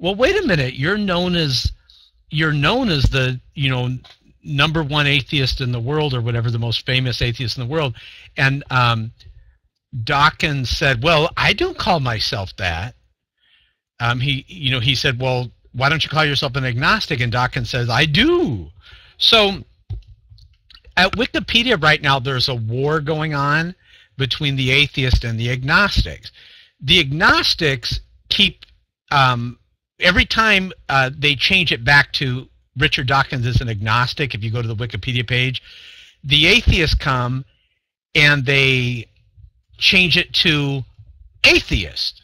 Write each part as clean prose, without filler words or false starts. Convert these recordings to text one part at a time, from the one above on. well, wait a minute, you're known as the, you know, #1 atheist in the world, or whatever, the most famous atheist in the world. And Dawkins said, well, I don't call myself that. He said, well, why don't you call yourself an agnostic? And Dawkins says, I do. So at Wikipedia right now, there's a war going on between the atheists and the agnostics. The agnostics keep, every time they change it back to Richard Dawkins is an agnostic, if you go to the Wikipedia page, the atheists come and they change it to atheist.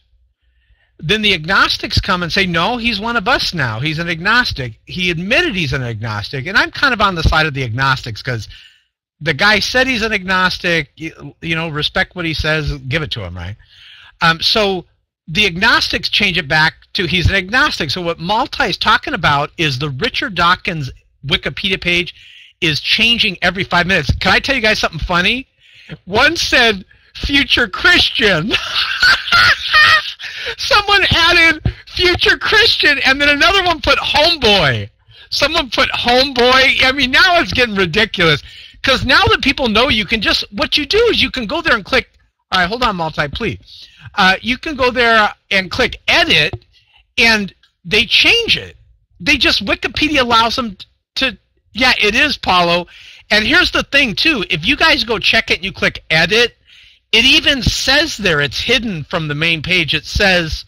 Then the agnostics come and say, no, he's one of us now. He's an agnostic. He admitted he's an agnostic. And I'm kind of on the side of the agnostics because the guy said he's an agnostic. You know, respect what he says. Give it to him, right? So the agnostics change it back to he's an agnostic. So what Maltai is talking about is the Richard Dawkins Wikipedia page is changing every 5 minutes. Can I tell you guys something funny? One said future Christian. Someone added future Christian, and then another one put homeboy. Someone put homeboy. I mean, now it's getting ridiculous because now that people know, you can just, what you do is you can go there and click, all right, hold on, Maltai, please. You can go there and click edit, and they change it. They just, Wikipedia allows them to, yeah, it is, Paulo. And here's the thing, too. If you guys go check it and you click edit, it even says there, it's hidden from the main page. It says,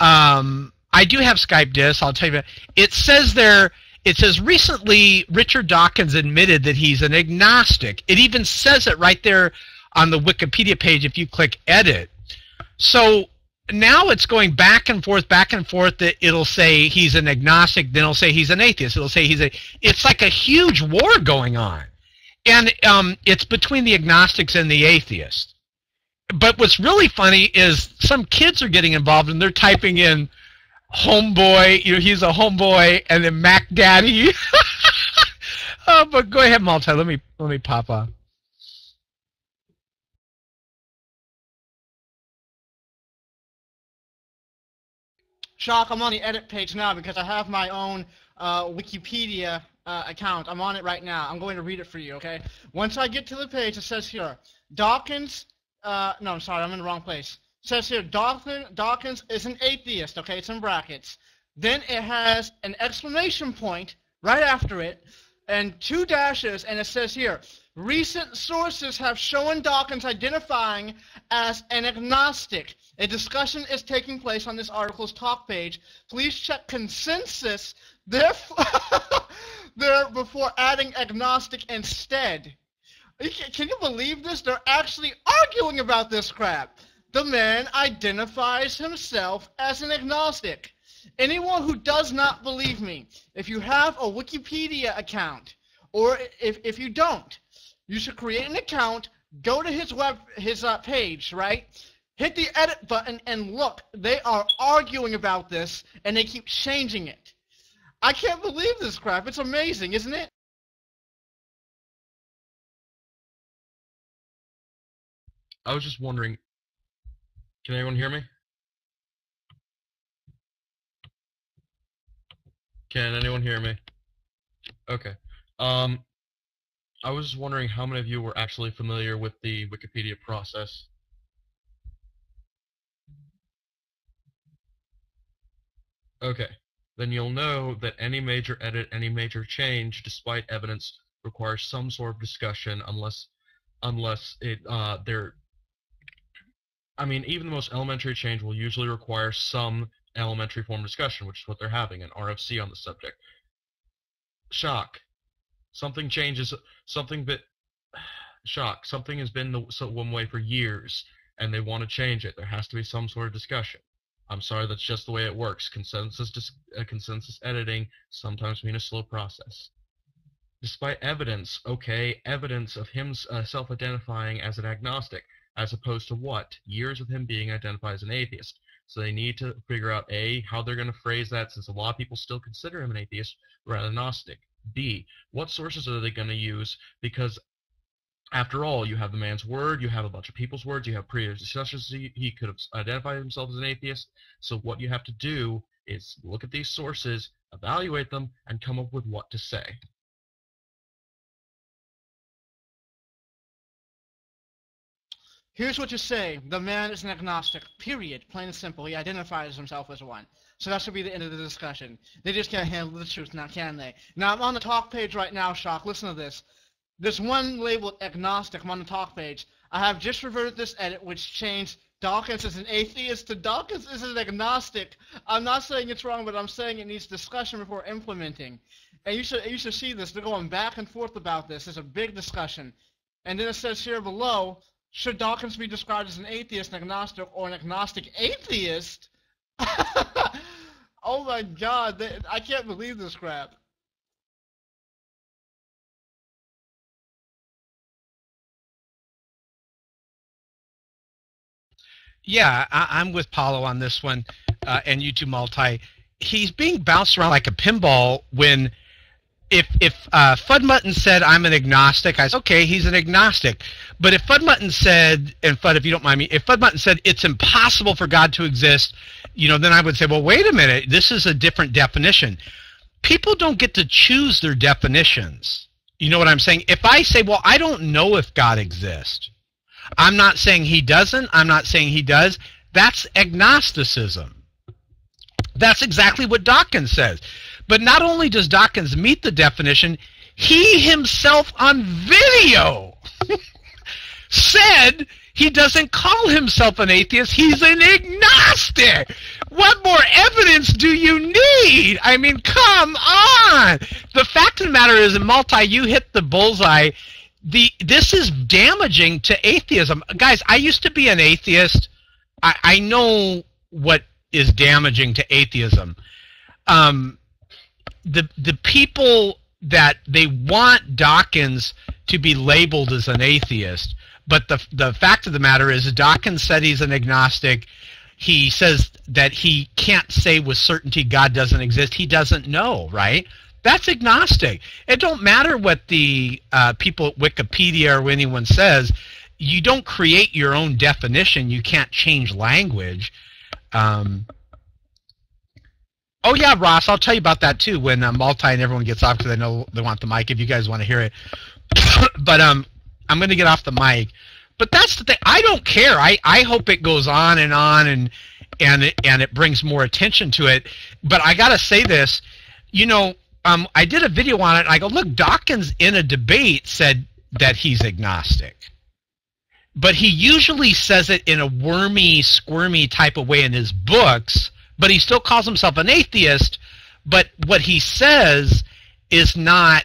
I do have Skype Disc, I'll tell you about it. It says there, it says recently Richard Dawkins admitted that he's an agnostic. It even says it right there on the Wikipedia page if you click edit. So now it's going back and forth that it'll say he's an agnostic, then it'll say he's an atheist. It'll say he's a, it's like a huge war going on. And it's between the agnostics and the atheists. But what's really funny is some kids are getting involved and they're typing in homeboy, you know, he's a homeboy, and then Mac Daddy. Oh, but go ahead, Maltai. Let me pop up. Shock, I'm on the edit page now because I have my own Wikipedia account. I'm on it right now. I'm going to read it for you, okay? Once I get to the page, it says here, Dawkins, no, I'm sorry, I'm in the wrong place. It says here, Dawkins is an atheist, okay? It's in brackets. Then it has an exclamation point right after it and 2 dashes, and it says here, recent sources have shown Dawkins identifying as an agnostic. A discussion is taking place on this article's talk page. Please check consensus there before adding agnostic instead. Can you believe this? They're actually arguing about this crap. The man identifies himself as an agnostic. Anyone who does not believe me, if you have a Wikipedia account, or if you don't, you should create an account, go to his page, right? Hit the edit button, and look, they are arguing about this, and they keep changing it. I can't believe this crap. It's amazing, isn't it? I was just wondering, can anyone hear me? Can anyone hear me? Okay. I was just wondering how many of you were actually familiar with the Wikipedia process. Okay, then you'll know that any major edit, any major change, despite evidence, requires some sort of discussion, unless it, I mean, even the most elementary change will usually require some elementary form of discussion, which is what they're having, an RFC on the subject. Shock. Something changes, something that, shock, something has been one way for years, and they want to change it. There has to be some sort of discussion. I'm sorry, that's just the way it works. Consensus editing sometimes means a slow process. Despite evidence, okay, evidence of him self-identifying as an agnostic, as opposed to what? Years of him being identified as an atheist. So they need to figure out, A, how they're going to phrase that, since a lot of people still consider him an atheist rather than agnostic. B, what sources are they going to use? Because after all, you have the man's word, you have a bunch of people's words, you have previous discussions, he could have identified himself as an atheist. So what you have to do is look at these sources, evaluate them, and come up with what to say. Here's what you say. The man is an agnostic, period. Plain and simple. He identifies himself as one. So that should be the end of the discussion. They just can't handle the truth now, can they? Now, I'm on the talk page right now, Shock. Listen to this. This one labeled agnostic, I'm on the talk page. I have just reverted this edit, which changed Dawkins is an atheist to Dawkins is an agnostic. I'm not saying it's wrong, but I'm saying it needs discussion before implementing. And you should see this. They're going back and forth about this. It's a big discussion. And then it says here below, should Dawkins be described as an atheist, an agnostic, or an agnostic atheist? Oh my God, I can't believe this crap. Yeah, I'm with Paulo on this one, and U2 Multi. He's being bounced around like a pinball when if Fudmutton said, I'm an agnostic, I said, okay, he's an agnostic. But if Fudmutton said, and Fud, if you don't mind me, if Fudmutton said it's impossible for God to exist, you know, then I would say, well, wait a minute, this is a different definition. People don't get to choose their definitions. You know what I'm saying? If I say, well, I don't know if God exists, I'm not saying he doesn't, I'm not saying he does, that's agnosticism. That's exactly what Dawkins says. But not only does Dawkins meet the definition, he himself on video said he doesn't call himself an atheist, he's an agnostic. What more evidence do you need? I mean, come on. The fact of the matter is, Multi, you hit the bullseye. This is damaging to atheism. Guys, I used to be an atheist. I know what is damaging to atheism. The people that they want Dawkins to be labeled as an atheist, but the fact of the matter is Dawkins said he's an agnostic. He says that he can't say with certainty God doesn't exist. He doesn't know, right? That's agnostic. It don't matter what the people at Wikipedia or anyone says. You don't create your own definition. You can't change language. Oh, yeah, Ross, I'll tell you about that, too, when Multi and everyone gets off because I know they want the mic if you guys want to hear it. But I'm going to get off the mic. But that's the thing. I don't care. I hope it goes on and it brings more attention to it. But I got to say this. You know, I did a video on it, and I go, look, Dawkins in a debate said that he's agnostic. But he usually says it in a wormy, squirmy type of way in his books, but he still calls himself an atheist, but what he says is not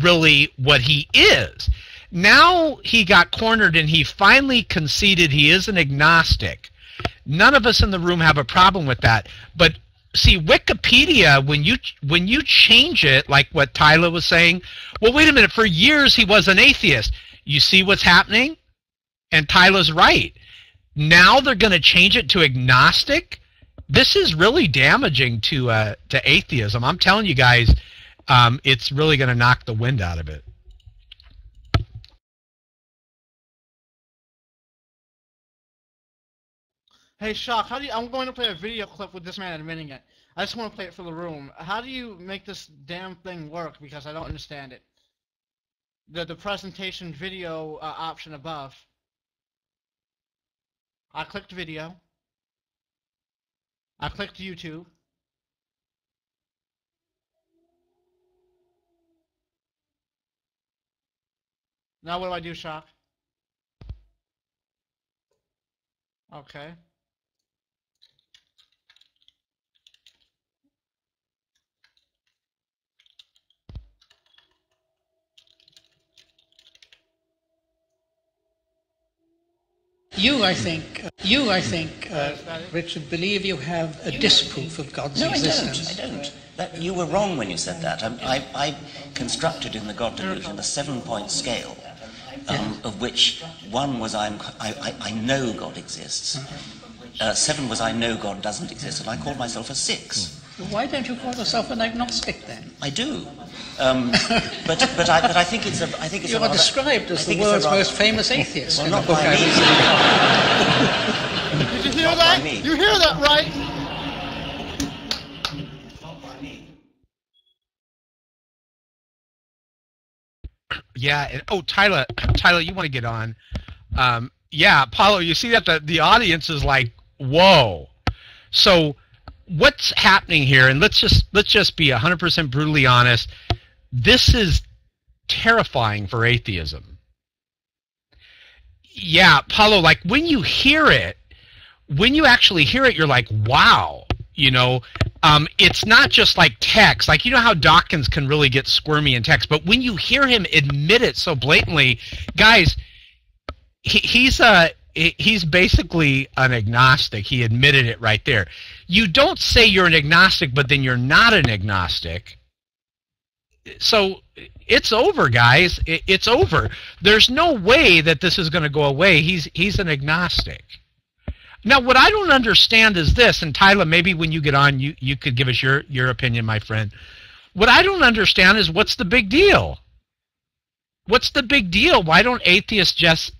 really what he is. Now he got cornered, and he finally conceded he is an agnostic. None of us in the room have a problem with that, but see, Wikipedia, when you change it, like what Tyler was saying, well, wait a minute, for years he was an atheist. You see what's happening? And Tyler's right. Now they're going to change it to agnostic? This is really damaging to atheism. I'm telling you guys, it's really going to knock the wind out of it. Hey, Shock, how do you, I'm going to play a video clip with this man admitting it. I just want to play it for the room. How do you make this damn thing work? Because I don't understand it. The presentation video option above. I clicked video. I clicked YouTube. Now what do I do, Shock? Okay. I think, Richard, believe you have a disproof of God's existence. No, I don't. That, you were wrong when you said that. I constructed in the God Delusion a 7-point scale, of which 1 was I know God exists, 7 was I know God doesn't exist, and I called myself a 6. Why don't you call yourself an agnostic then? I do, but I think it's a. I think it's. You are described as the world's most famous atheist. Well, not by me. Did you hear that? You hear that, right? Yeah. And, oh, Tyler, you want to get on? Yeah, Paulo, you see that the audience is like, whoa. So what's happening here? And let's just be 100% brutally honest. This is terrifying for atheism. Yeah, Paulo, like when you actually hear it, you're like, wow. You know, it's not just like text. Like, you know how Dawkins can really get squirmy in text, but when you hear him admit it so blatantly, guys, he's basically an agnostic. He admitted it right there. You don't say you're an agnostic, but then you're not an agnostic. So it's over, guys. It's over. There's no way that this is going to go away. He's an agnostic. Now, what I don't understand is this, and Tyler, maybe when you get on, you could give us your opinion, my friend. What I don't understand is what's the big deal? What's the big deal? Why don't atheists just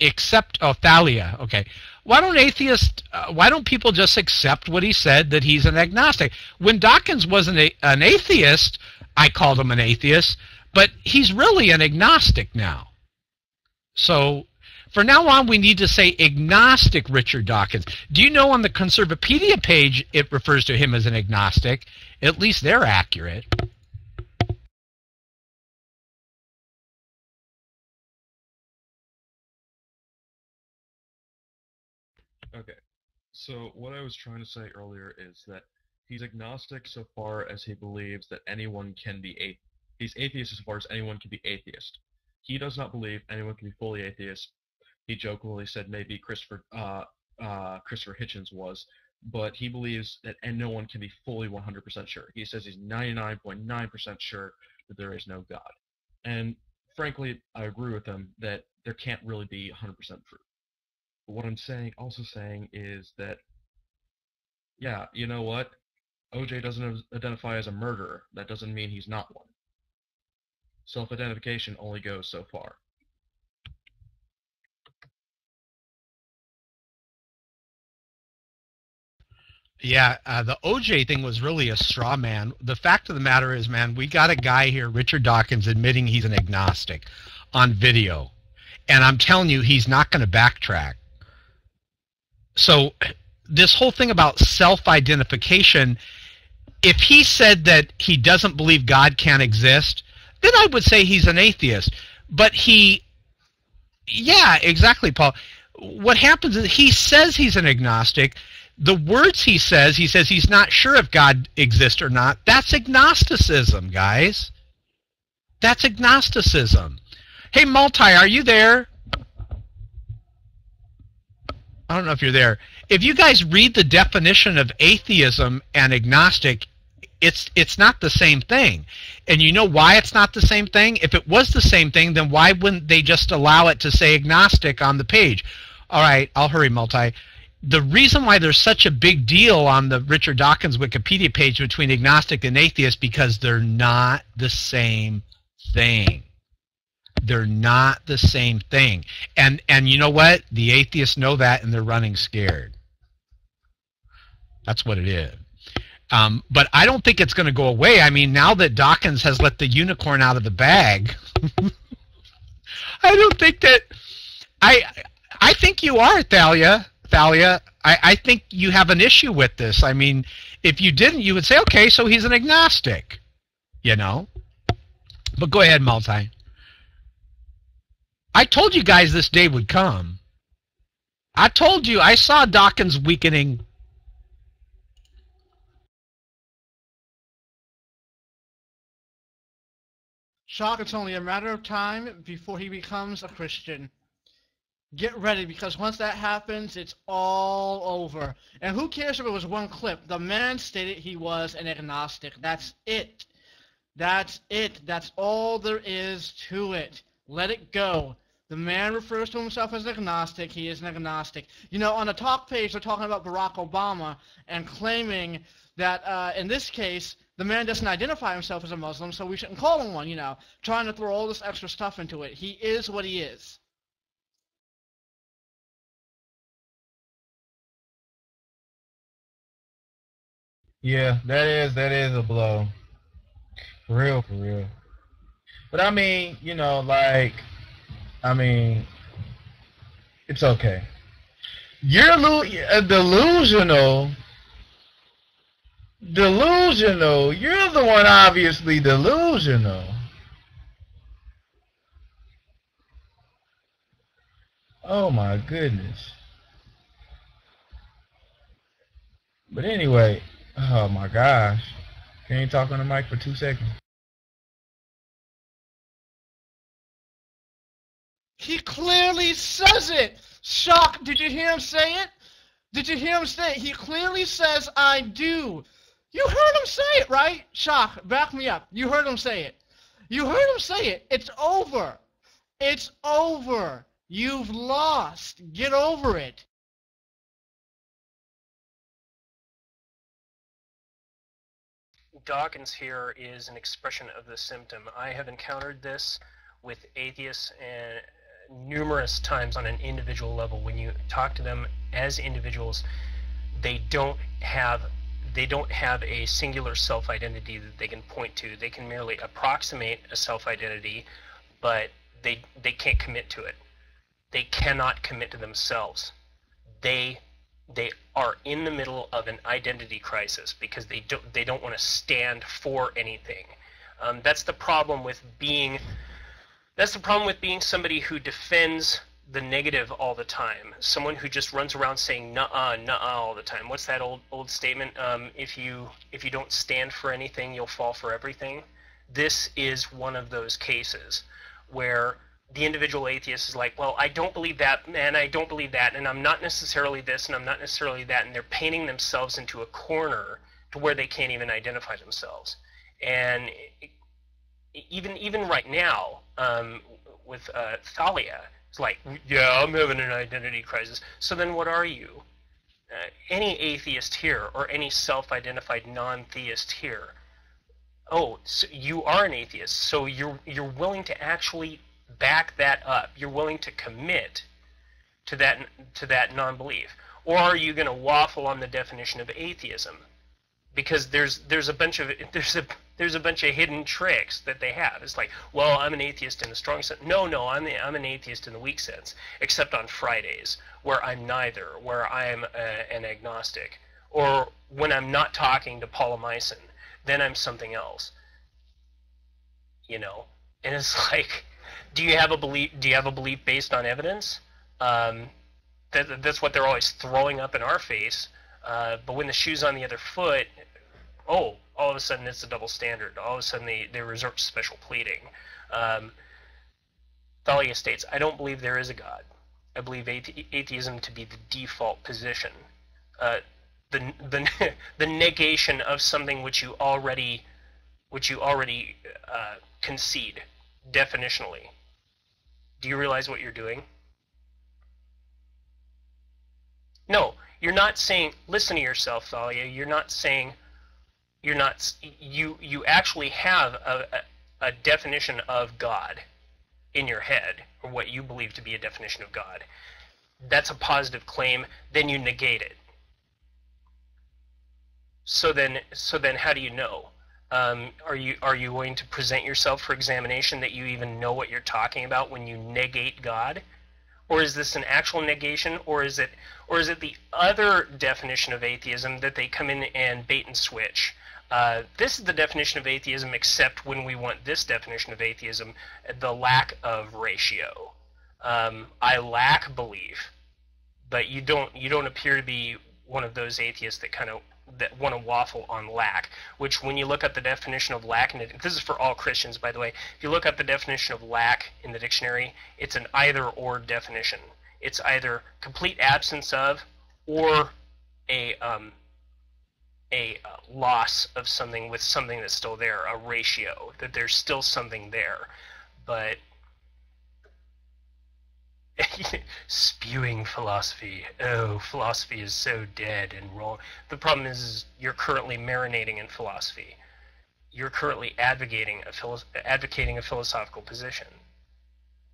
accept Thalia? Okay. Why don't people just accept what he said, that he's an agnostic? When Dawkins wasn't an atheist, I called him an atheist, but he's really an agnostic now. So for now on, we need to say agnostic Richard Dawkins. Do you know on the Conservapedia page, it refers to him as an agnostic? At least they're accurate. Okay, so what I was trying to say earlier is that he's agnostic so far as he believes that anyone can be atheist. He's atheist as far as anyone can be atheist. He does not believe anyone can be fully atheist. He jokingly said maybe Christopher Hitchens was, but he believes that no one can be fully 100% sure. He says he's 99.9% sure that there is no God. And frankly, I agree with him that there can't really be 100% proof. But what I'm also saying is that, yeah, you know what? OJ doesn't identify as a murderer. That doesn't mean he's not one. Self-identification only goes so far. Yeah, the OJ thing was really a straw man. The fact of the matter is, man, we got a guy here, Richard Dawkins, admitting he's an agnostic on video. And I'm telling you, he's not going to backtrack. So this whole thing about self-identification, if he said that he doesn't believe God can exist, then I would say he's an atheist. But yeah, exactly, Paul. What happens is he says he's an agnostic. The words he says he's not sure if God exists or not. That's agnosticism, guys. That's agnosticism. Hey, Multi, are you there? I don't know if you're there. If you guys read the definition of atheism and agnostic, it's not the same thing. And you know why it's not the same thing? If it was the same thing, then why wouldn't they just allow it to say agnostic on the page? All right, I'll hurry, Multi. The reason why there's such a big deal on the Richard Dawkins Wikipedia page between agnostic and atheist, because they're not the same thing. They're not the same thing. And you know what? The atheists know that, and they're running scared. That's what it is. But I don't think it's going to go away. I mean, now that Dawkins has let the unicorn out of the bag, I don't think that I think you are, Thalia. Thalia, I think you have an issue with this. I mean, if you didn't, you would say, okay, so he's an agnostic, you know? But go ahead, Multi. I told you guys this day would come. I told you, I saw Dawkins weakening. Shock, it's only a matter of time before he becomes a Christian. Get ready, because once that happens, it's all over. And who cares if it was one clip? The man stated he was an agnostic. That's it. That's it. That's all there is to it. Let it go. The man refers to himself as an agnostic. He is an agnostic. You know, on the talk page, they're talking about Barack Obama and claiming that, in this case, the man doesn't identify himself as a Muslim, so we shouldn't call him one, you know, trying to throw all this extra stuff into it. He is what he is. Yeah, that is a blow. For real, for real. But I mean, you know, like, I mean, it's okay. You're delusional. Delusional. You're the one obviously delusional. Oh my goodness. But anyway, oh my gosh. Can you talk on the mic for 2 seconds? He clearly says it. Shock. Did you hear him say it? Did you hear him say it? He clearly says, I do. You heard him say it, right? Shock, back me up. You heard him say it. You heard him say it. It's over. It's over. You've lost. Get over it. Dawkins here is an expression of the symptom. I have encountered this with atheists and numerous times on an individual level. When you talk to them as individuals, they don't have a singular self-identity that they can point to. They can merely approximate a self-identity, but they can't commit to it. They cannot commit to themselves. They are in the middle of an identity crisis because they don't want to stand for anything. That's the problem with being. That's the problem with being somebody who defends the negative all the time. Someone who just runs around saying "nuh-uh, nuh-uh" all the time. What's that old statement? If you don't stand for anything, you'll fall for everything. This is one of those cases where the individual atheist is like, "Well, I don't believe that, and I don't believe that, and I'm not necessarily this, and I'm not necessarily that," and they're painting themselves into a corner to where they can't even identify themselves. And even right now, with Thalia, it's like, yeah, I'm having an identity crisis. So then what are you? Any atheist here, or any self-identified non-theist here, oh, so you are an atheist, so you're willing to actually back that up. You're willing to commit to that non-belief. Or are you going to waffle on the definition of atheism? Because there's a bunch of hidden tricks that they have. It's like, well, I'm an atheist in the strong sense. No, I'm an atheist in the weak sense, except on Fridays, where I'm neither, where I'm an agnostic, or when I'm not talking to Paula Meissen, then I'm something else. You know, and it's like, do you have a belief? Do you have a belief based on evidence? That's what they're always throwing up in our face. But when the shoe's on the other foot, oh, all of a sudden it's a double standard. All of a sudden they resort to special pleading. Thalia states, I don't believe there is a God. I believe atheism to be the default position, the negation of something which you already concede definitionally. Do you realize what you're doing? No. You're not saying, listen to yourself, Thalia. You're not saying, you actually have a definition of God in your head, or what you believe to be a definition of God. That's a positive claim. Then you negate it. So then how do you know? Are you going to present yourself for examination that you even know what you're talking about when you negate God? Or is this an actual negation, or is it the other definition of atheism that they come in and bait and switch? This is the definition of atheism, except when we want this definition of atheism, the lack of ratio. I lack belief, but you don't appear to be one of those atheists that want to waffle on lack. Which, when you look up the definition of lack, and this is for all Christians, by the way, if you look up the definition of lack in the dictionary, it's an either-or definition. It's either complete absence of, or a loss of something with something that's still there, a ratio, that there's still something there. But spewing philosophy. Oh, philosophy is so dead and wrong. The problem is you're currently marinating in philosophy. You're currently advocating a philosophical position.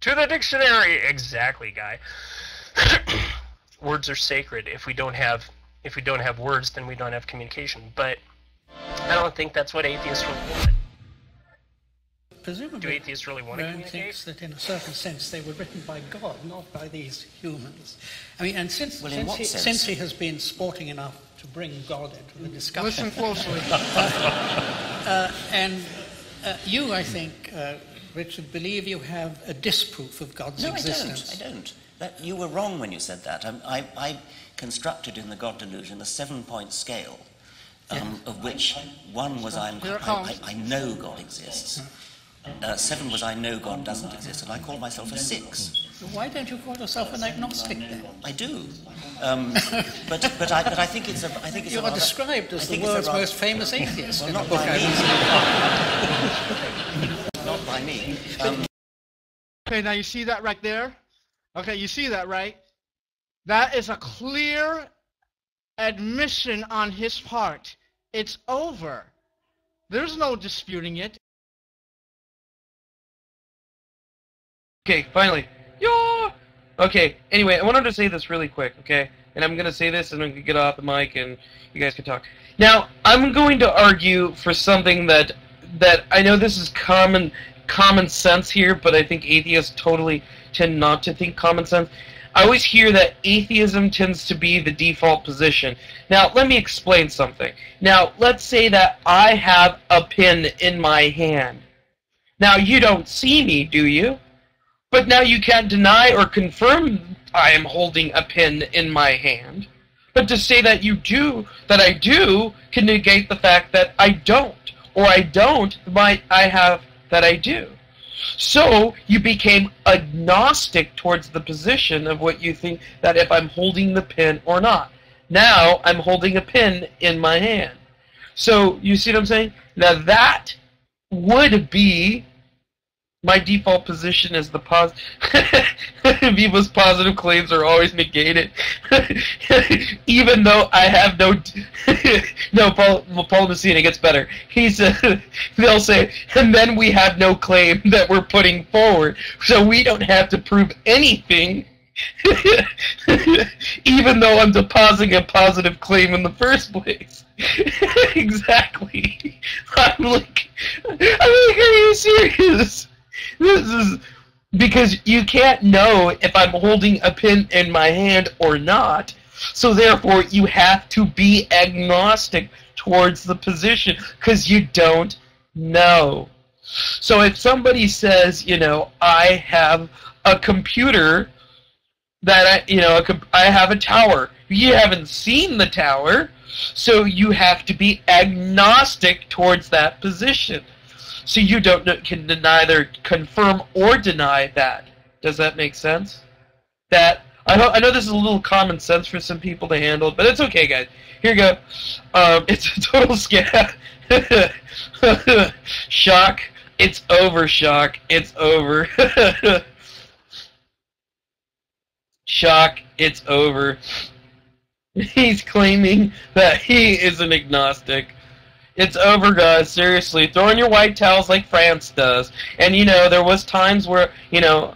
To the dictionary, exactly, guy. Words are sacred. If we don't have words, then we don't have communication. But I don't think that's what atheists would want. Presumably, do atheists really want to communicate? Thinks that in a certain sense they were written by God, not by these humans. I mean, and since he has been sporting enough to bring God into the discussion... Listen closely. You, I think, Richard, believe you have a disproof of God's existence. No, I don't. That, you were wrong when you said that. I constructed in the God Delusion a 7-point scale, of which one was I know God exists. Seven was I know God doesn't exist, and I call myself a 6. Why don't you call yourself an agnostic then? I do, but I think it's a. I think it's you are described as the world's most famous atheist. Well, not by me. Not by me. Okay, now you see that right there. Okay, you see that right? That is a clear admission on his part. It's over. There's no disputing it. Okay, finally. Yeah. Okay, anyway, I wanted to say this really quick, okay? And I'm going to say this, and I'm going to get off the mic, and you guys can talk. Now, I'm going to argue for something that I know this is common sense here, but I think atheists totally tend not to think common sense. I always hear that atheism tends to be the default position. Now, let me explain something. Now, let's say that I have a pin in my hand. Now, you don't see me, do you? But now you can't deny or confirm I am holding a pin in my hand. But to say that you do, that I do, can negate the fact that I don't. Or I don't, might I have that I do. So you became agnostic towards the position of what you think that if I'm holding the pin or not. Now I'm holding a pin in my hand. So you see what I'm saying? Now that would be... my default position is the Viva's positive claims are always negated, even though I have no... no, Paul Messina gets better. He's, they'll say, and then we have no claim that we're putting forward, so we don't have to prove anything, even though I'm depositing a positive claim in the first place. Exactly. I'm like, are you serious? This is because you can't know if I'm holding a pin in my hand or not, so therefore you have to be agnostic towards the position because you don't know. So if somebody says, you know, I have a computer that I have a tower. You haven't seen the tower, so you have to be agnostic towards that position. So you can neither confirm or deny that. Does that make sense? That I know this is a little common sense for some people to handle, but it's okay, guys. Here you go. It's a total scam. Shock. It's over. Shock. It's over. Shock. It's over. He's claiming that he is an agnostic. It's over, guys. Seriously, throw in your white towels like France does. And there was times where we know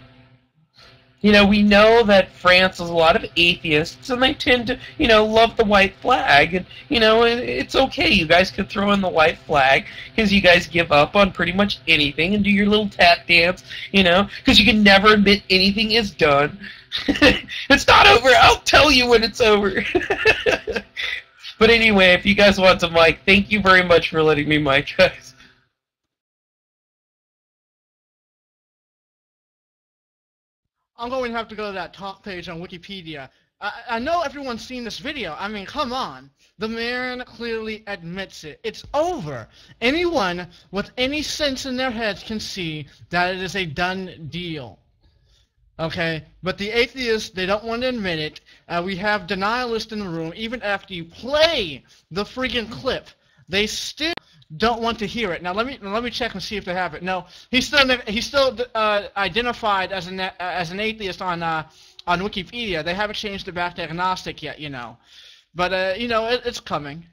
that France has a lot of atheists, and they tend to love the white flag. And it's okay. You guys can throw in the white flag because you guys give up on pretty much anything and do your little tap dance. Because you can never admit anything is done. It's not over. I'll tell you when it's over. But anyway, if you guys want to mic, thank you very much for letting me mic, guys. I'm going to have to go to that talk page on Wikipedia. I know everyone's seen this video. I mean, come on. The man clearly admits it. It's over. Anyone with any sense in their heads can see that it is a done deal. Okay, but the atheists, they don't want to admit it. We have denialists in the room. Even after you play the freaking clip, they still don't want to hear it. Now let me check and see if they have it. No, he's still identified as an atheist on Wikipedia. They haven't changed it back to agnostic yet, But it's coming.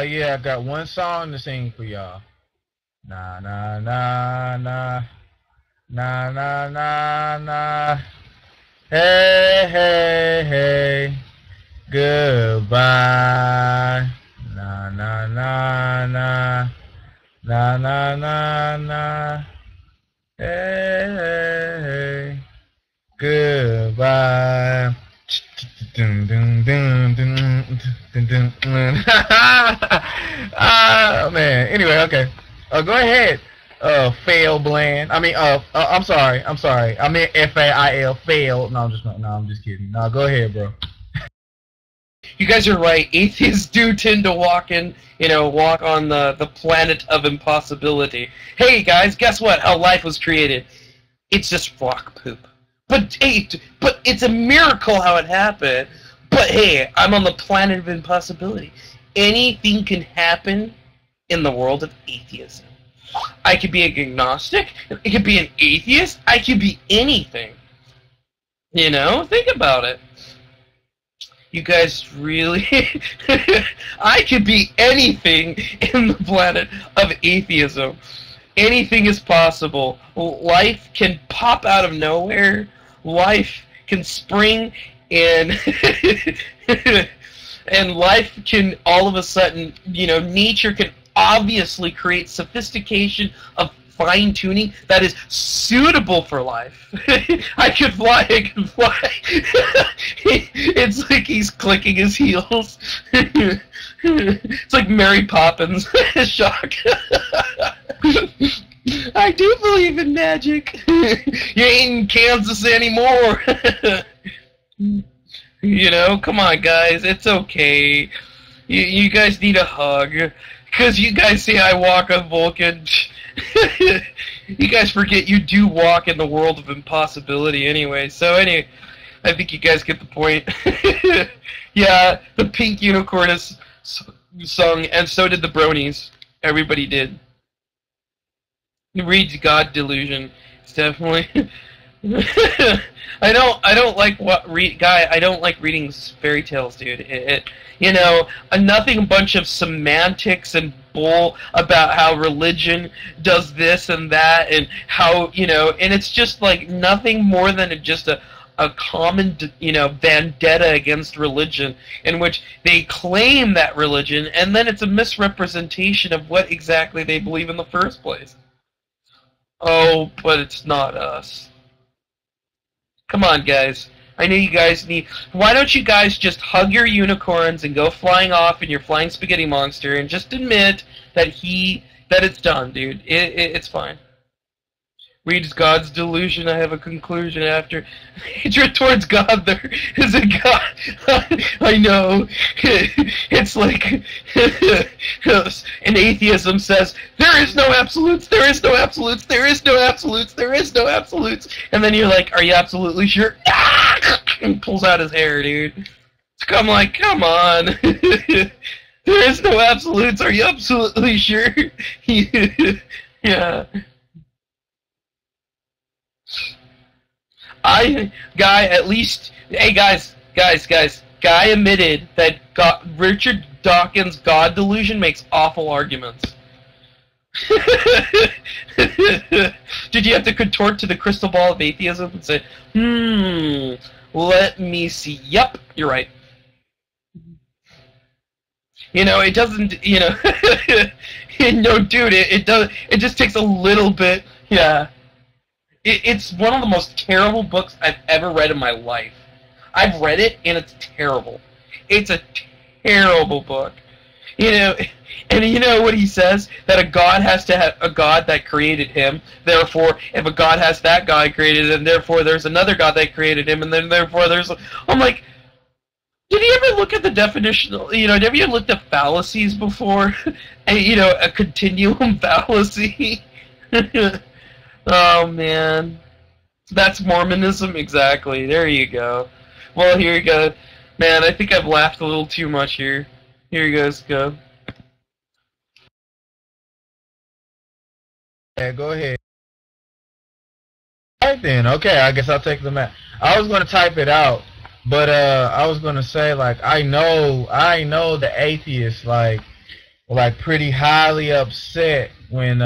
Yeah, I've got one song to sing for y'all. Na na na na na na na na. Hey hey hey. Goodbye. Na na na na na na na na. Hey, hey. Goodbye. Oh man. Anyway, okay. Go ahead. Fail Bland. I mean, I'm sorry. I meant F-A-I-L. Fail. No, I'm just kidding. No, go ahead, bro. You guys are right. Atheists do tend to walk on the planet of impossibility. Hey guys, guess what? How life was created? It's just rock poop. But it's a miracle how it happened. But hey, I'm on the planet of impossibility. Anything can happen in the world of atheism. I could be an agnostic. I could be an atheist. I could be anything. You know, think about it. You guys really... I could be anything in the planet of atheism. Anything is possible. Life can pop out of nowhere. Life can spring and and life can all of a sudden, you know, nature can obviously create sophistication of fine-tuning that is suitable for life. I could fly. It's like he's clicking his heels. It's like Mary Poppins. Shock. I do believe in magic. You ain't in Kansas anymore. You know, come on, guys. It's okay. You guys need a hug. Because you guys say I walk on Vulcan. You guys forget you do walk in the world of impossibility anyway. So anyway, I think you guys get the point. Yeah, the Pink Unicorn is sung, and so did the Bronies. Everybody did. Read God Delusion. It's definitely... I don't like reading fairy tales, dude. It you know, nothing, a bunch of semantics and bull about how religion does this and that, and how, you know, and it's just like nothing more than just a common, you know, vendetta against religion, in which they claim that religion, and then it's a misrepresentation of what exactly they believe in the first place. Oh, but it's not us. Come on, guys. I know you guys need... Why don't you guys just hug your unicorns and go flying off in your flying spaghetti monster and just admit that it's done, dude. It's fine. Reads God's Delusion. I have a conclusion after. Hatred towards God. There is a God. I know. It's like an atheism says, there is no absolutes. There is no absolutes. There is no absolutes. There is no absolutes. And then you're like, are you absolutely sure? And pulls out his hair, dude. I'm like, come on. There is no absolutes. Are you absolutely sure? Yeah. Guy admitted that Richard Dawkins' God Delusion makes awful arguments. Did you have to contort to the crystal ball of atheism and say, let me see, yep, you're right. You know, it doesn't, you know, no dude, it just takes a little bit, yeah. It's one of the most terrible books I've ever read in my life. I've read it, and it's terrible. It's a terrible book. You know, and you know what he says? That a god has to have a god that created him. Therefore, if a god has that god created him, therefore there's another god that created him, and then therefore there's... I'm like, did you ever look at the definition? You know, have you ever looked at fallacies before? And, you know, a continuum fallacy? Oh, man. That's Mormonism, exactly. There you go. Well, here you go. Man, I think I've laughed a little too much here. Here you guys go. Yeah, go ahead. Alright then, okay, I guess I'll take the map. I was going to type it out, but I was going to say, like, I know the atheists, like pretty highly upset when,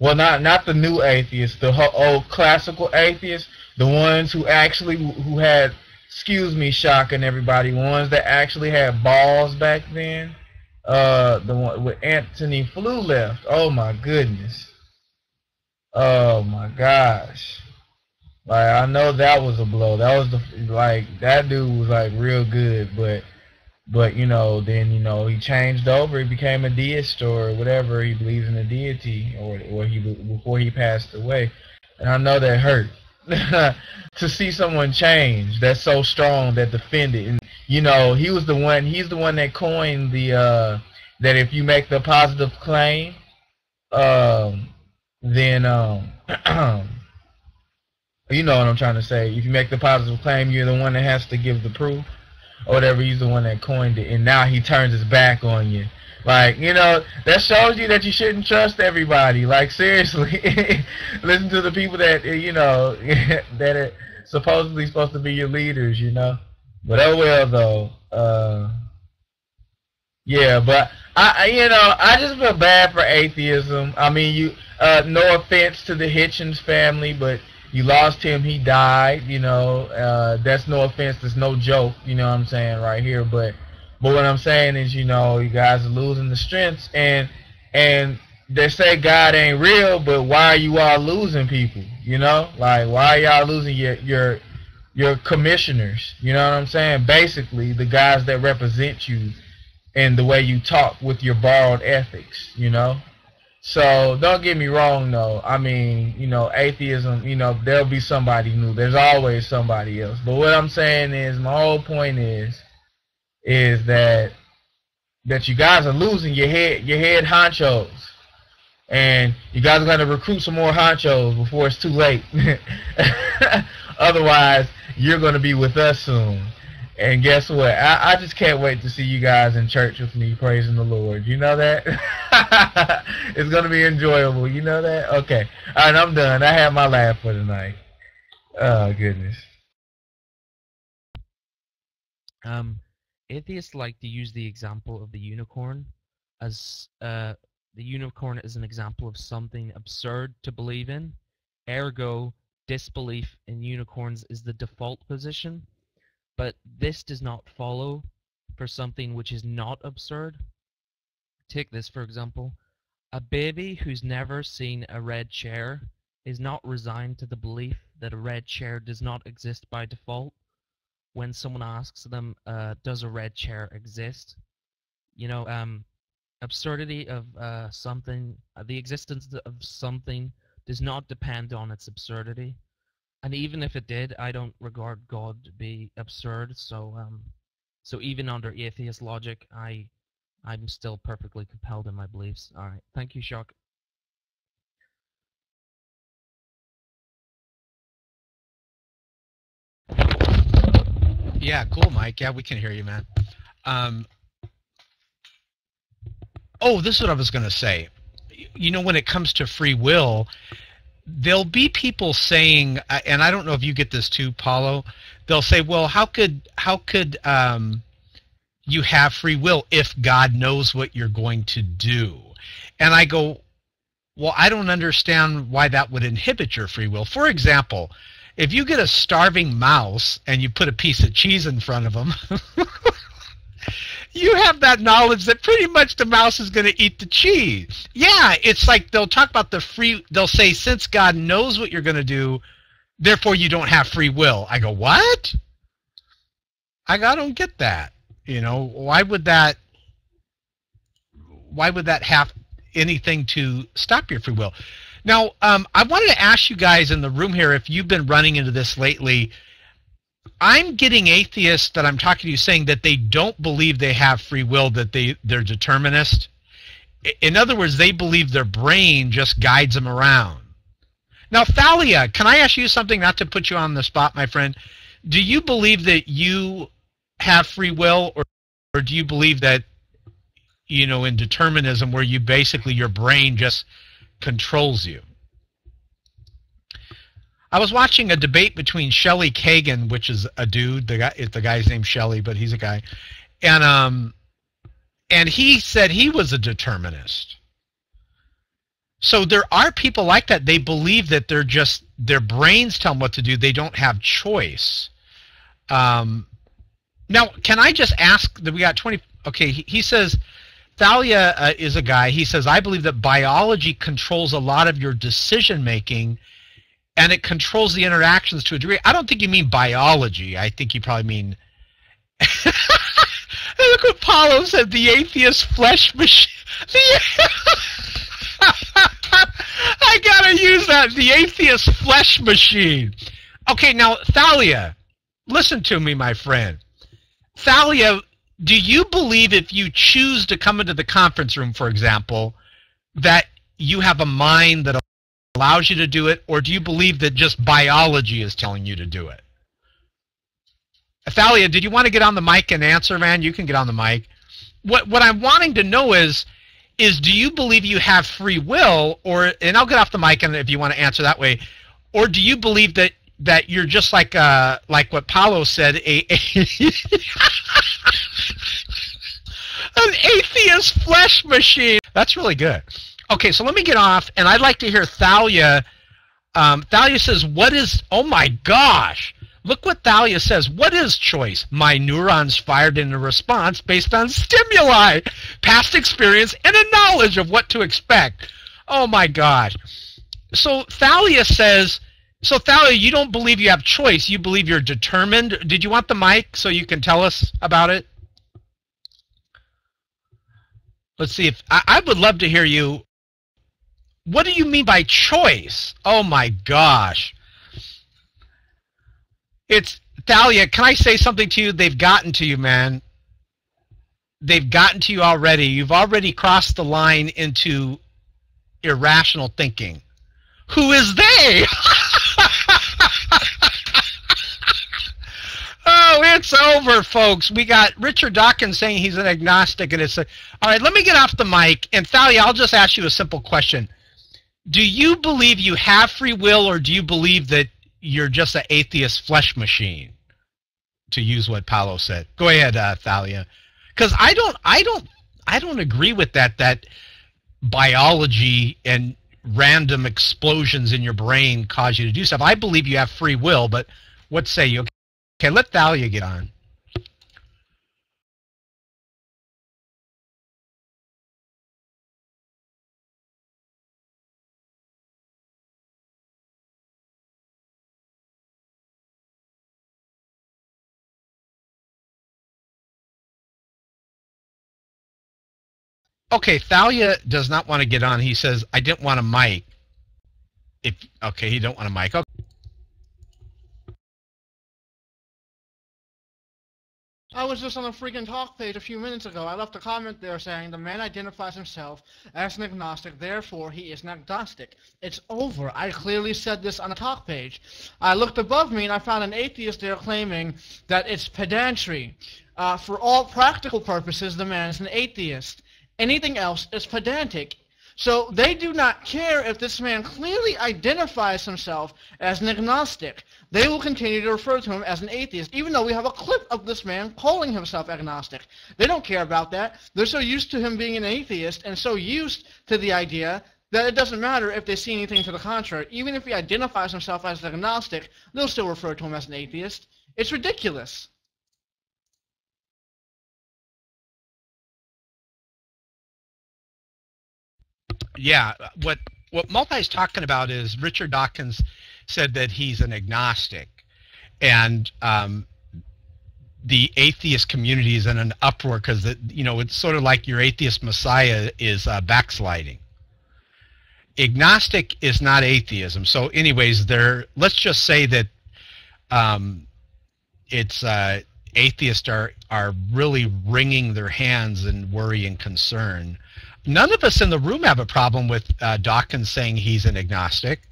well, not the new atheists, the old classical atheists, the ones who had, excuse me, shocking everybody, ones that actually had balls back then. the one with Anthony Flew left. Oh my goodness. Oh my gosh. Like, I know that was a blow. That was the, like, that dude was like real good, but you know, then you know he changed over. He became a deist or whatever. He believes in a deity, or he before he passed away. And I know that hurt to see someone change that's so strong, that defended. And you know, he was the one. He's the one that coined the that if you make the positive claim, then you know what I'm trying to say. If you make the positive claim, you're the one that has to give the proof, or whatever. He's the one that coined it, and now he turns his back on you. Like, you know, that shows you that you shouldn't trust everybody. Like, seriously, listen to the people that, you know, that are supposedly supposed to be your leaders, you know. But oh well, though. Yeah, but I, you know, I just feel bad for atheism. I mean, you, no offense to the Hitchens family, but you lost him, he died, you know, that's no offense, that's no joke, you know what I'm saying, right here, but what I'm saying is, you know, you guys are losing the strengths, and they say God ain't real, but why are you all losing people, you know, like, why are y'all losing your commissioners, you know what I'm saying, basically, the guys that represent you, and the way you talk with your borrowed ethics, you know. So don't get me wrong, though. I mean, you know, atheism, you know, there'll be somebody new. There's always somebody else. But what I'm saying is, my whole point is that you guys are losing your head honchos, and you guys are going to recruit some more honchos before it's too late. Otherwise, you're going to be with us soon. And guess what? I just can't wait to see you guys in church with me praising the Lord. You know that? It's going to be enjoyable. You know that? Okay. All right, I'm done. I had my laugh for tonight. Oh, goodness. Atheists like to use the example of the unicorn as the unicorn is an example of something absurd to believe in. Ergo, disbelief in unicorns is the default position. But this does not follow for something which is not absurd. Take this, for example. A baby who's never seen a red chair is not resigned to the belief that a red chair does not exist by default. When someone asks them, does a red chair exist? You know, absurdity of something, the existence of something does not depend on its absurdity. And even if it did, I don't regard God to be absurd. So, so even under atheist logic, I'm still perfectly compelled in my beliefs. All right, thank you, Shock. Yeah, cool, Mike. Yeah, we can hear you, man. Oh, this is what I was going to say. You know, when it comes to free will, there'll be people saying, and I don't know if you get this too, Paulo, they'll say, well, how could you have free will if God knows what you're going to do? And I go, well, I don't understand why that would inhibit your free will. For example, if you get a starving mouse and you put a piece of cheese in front of him, you have that knowledge that pretty much the mouse is going to eat the cheese. Yeah, it's like they'll talk about the free, they'll say, since God knows what you're going to do, therefore you don't have free will. I go, what? I don't get that. You know, why would that have anything to stop your free will? Now, I wanted to ask you guys in the room here, if you've been running into this lately, I'm getting atheists that I'm talking to saying that they don't believe they have free will, that they're determinist. In other words, they believe their brain just guides them around. Now, Thalia, can I ask you something, not to put you on the spot, my friend? Do you believe that you have free will, or do you believe that, you know, in determinism where you basically, your brain just controls you? I was watching a debate between Shelley Kagan, which is a dude. The guy's named Shelley, but he's a guy, and he said he was a determinist. So there are people like that. They believe that they're just, their brains tell them what to do. They don't have choice. Now, can I just ask that we got 20? Okay, he says Thalia is a guy, he says, I believe that biology controls a lot of your decision-making, and it controls the interactions to a degree. I don't think you mean biology. I think you probably mean... Look what Paulo said, the atheist flesh machine. I gotta use that, the atheist flesh machine. Okay, now, Thalia, listen to me, my friend. Thalia... do you believe if you choose to come into the conference room, for example, that you have a mind that allows you to do it, or do you believe that just biology is telling you to do it? Thalia, did you want to get on the mic and answer, man? You can get on the mic. What I'm wanting to know is do you believe you have free will, or, and I'll get off the mic and if you want to answer that way, or do you believe that you're just like what Paulo said, an atheist flesh machine. That's really good. Okay, so let me get off, and I'd like to hear Thalia. Thalia says, what is, oh my gosh, look what Thalia says. What is choice? My neurons fired in a response based on stimuli, past experience, and a knowledge of what to expect. Oh my gosh. So Thalia says, so Thalia, you don't believe you have choice. You believe you're determined. Did you want the mic so you can tell us about it? Let's see if I would love to hear you. What do you mean by choice? Oh my gosh. It's Thalia, can I say something to you? They've gotten to you, man. They've gotten to you already. You've already crossed the line into irrational thinking. Who is they? Oh, it's over, folks. We got Richard Dawkins saying he's an agnostic, and it's a, all right, let me get off the mic. And Thalia, I'll just ask you a simple question. Do you believe you have free will, or do you believe that you're just an atheist flesh machine, to use what Paulo said? Go ahead, Thalia. Because I don't agree with that, that biology and random explosions in your brain cause you to do stuff. I believe you have free will, but what say you? Okay, let Thalia get on. Okay, Thalia does not want to get on. He says, I didn't want a mic. If, okay, he don't want a mic. Okay. I was just on the freaking talk page a few minutes ago. I left a comment there saying the man identifies himself as an agnostic, therefore he is an agnostic. It's over. I clearly said this on the talk page. I looked above me and I found an atheist there claiming that it's pedantry. For all practical purposes, the man is an atheist. Anything else is pedantic. So they do not care if this man clearly identifies himself as an agnostic. They will continue to refer to him as an atheist, even though we have a clip of this man calling himself agnostic. They don't care about that. They're so used to him being an atheist and so used to the idea that it doesn't matter if they see anything to the contrary. Even if he identifies himself as an agnostic, they'll still refer to him as an atheist. It's ridiculous. Yeah, what Multi's talking about is Richard Dawkins said that he's an agnostic, and the atheist community is in an uproar because, you know, it's sort of like your atheist messiah is backsliding. Agnostic is not atheism. So anyways, there, let's just say that it's atheists are really wringing their hands in worry and concern. None of us in the room have a problem with Dawkins saying he's an agnostic.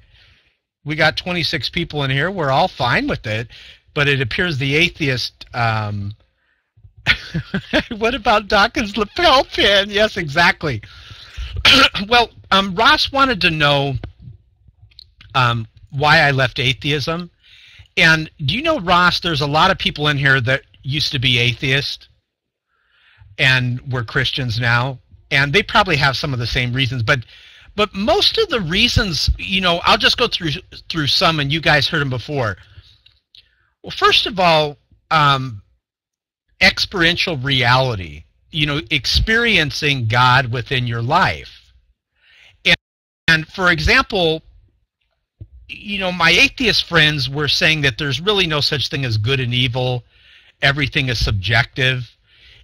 We got 26 people in here. We're all fine with it, but it appears the atheist... what about Dawkins' lapel pin? Yes, exactly. Well, Ross wanted to know why I left atheism. And do you know, Ross, there's a lot of people in here that used to be atheists and were Christians now. And they probably have some of the same reasons, but most of the reasons, you know, I'll just go through some, and you guys heard them before. Well, first of all, experiential reality you know, experiencing God within your life. And for example, you know, my atheist friends were saying that there's really no such thing as good and evil. Everything is subjective.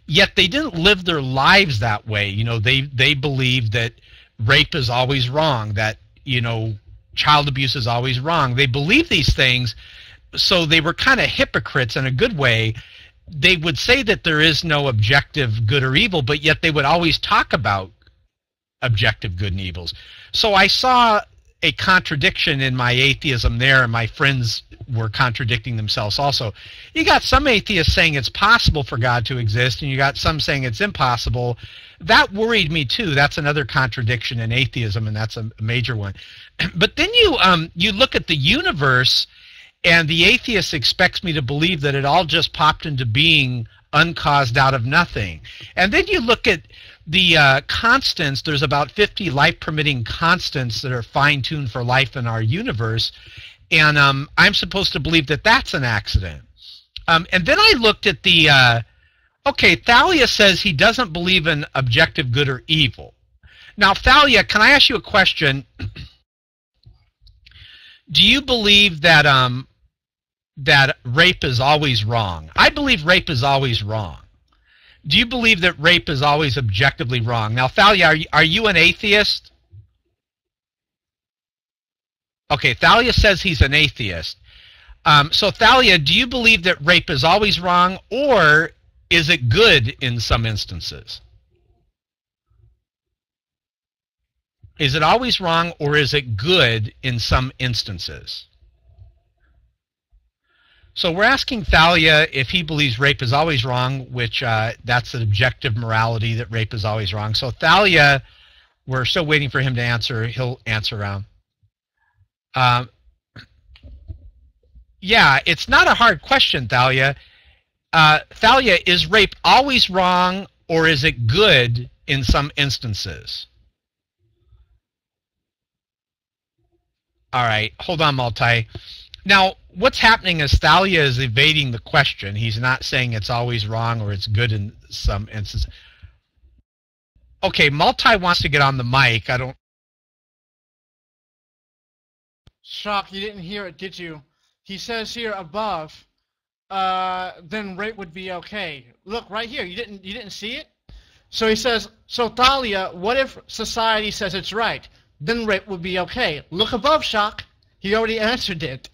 Yet they didn't live their lives that way. You know, they believed that rape is always wrong, that, you know, child abuse is always wrong. They believed these things, so they were kind of hypocrites in a good way. They would say that there is no objective good or evil, but yet they would always talk about objective good and evils. So I saw a contradiction in my atheism there, and my friends were contradicting themselves also. You got some atheists saying it's possible for God to exist, and you got some saying it's impossible. That worried me too. That's another contradiction in atheism, and that's a major one. But then you look at the universe, and the atheist expects me to believe that it all just popped into being uncaused out of nothing. And then you look at the constants. There's about 50 life-permitting constants that are fine-tuned for life in our universe, and I'm supposed to believe that that's an accident. And then I looked at the, okay, Thalia says he doesn't believe in objective good or evil. Now, Thalia, can I ask you a question? Do you believe that that rape is always wrong? I believe rape is always wrong. Do you believe that rape is always objectively wrong? Now, Thalia, are you an atheist? Okay, Thalia says he's an atheist. So, Thalia, do you believe that rape is always wrong, or is it good in some instances? Is it always wrong, or is it good in some instances? So we're asking Thalia if he believes rape is always wrong, which that's an objective morality, that rape is always wrong. So Thalia, we're still waiting for him to answer. He'll answer around. Yeah, it's not a hard question, Thalia. Thalia, is rape always wrong, or is it good in some instances? All right, hold on, Maltai. Now, what's happening is Thalia is evading the question. He's not saying it's always wrong or it's good in some instances. Okay, Maltai wants to get on the mic. I don't... Shock, you didn't hear it, did you? He says here above, then rape would be okay. Look, right here, you didn't see it? So he says, so Thalia, what if society says it's right? Then rape would be okay. Look above, Shock. He already answered it.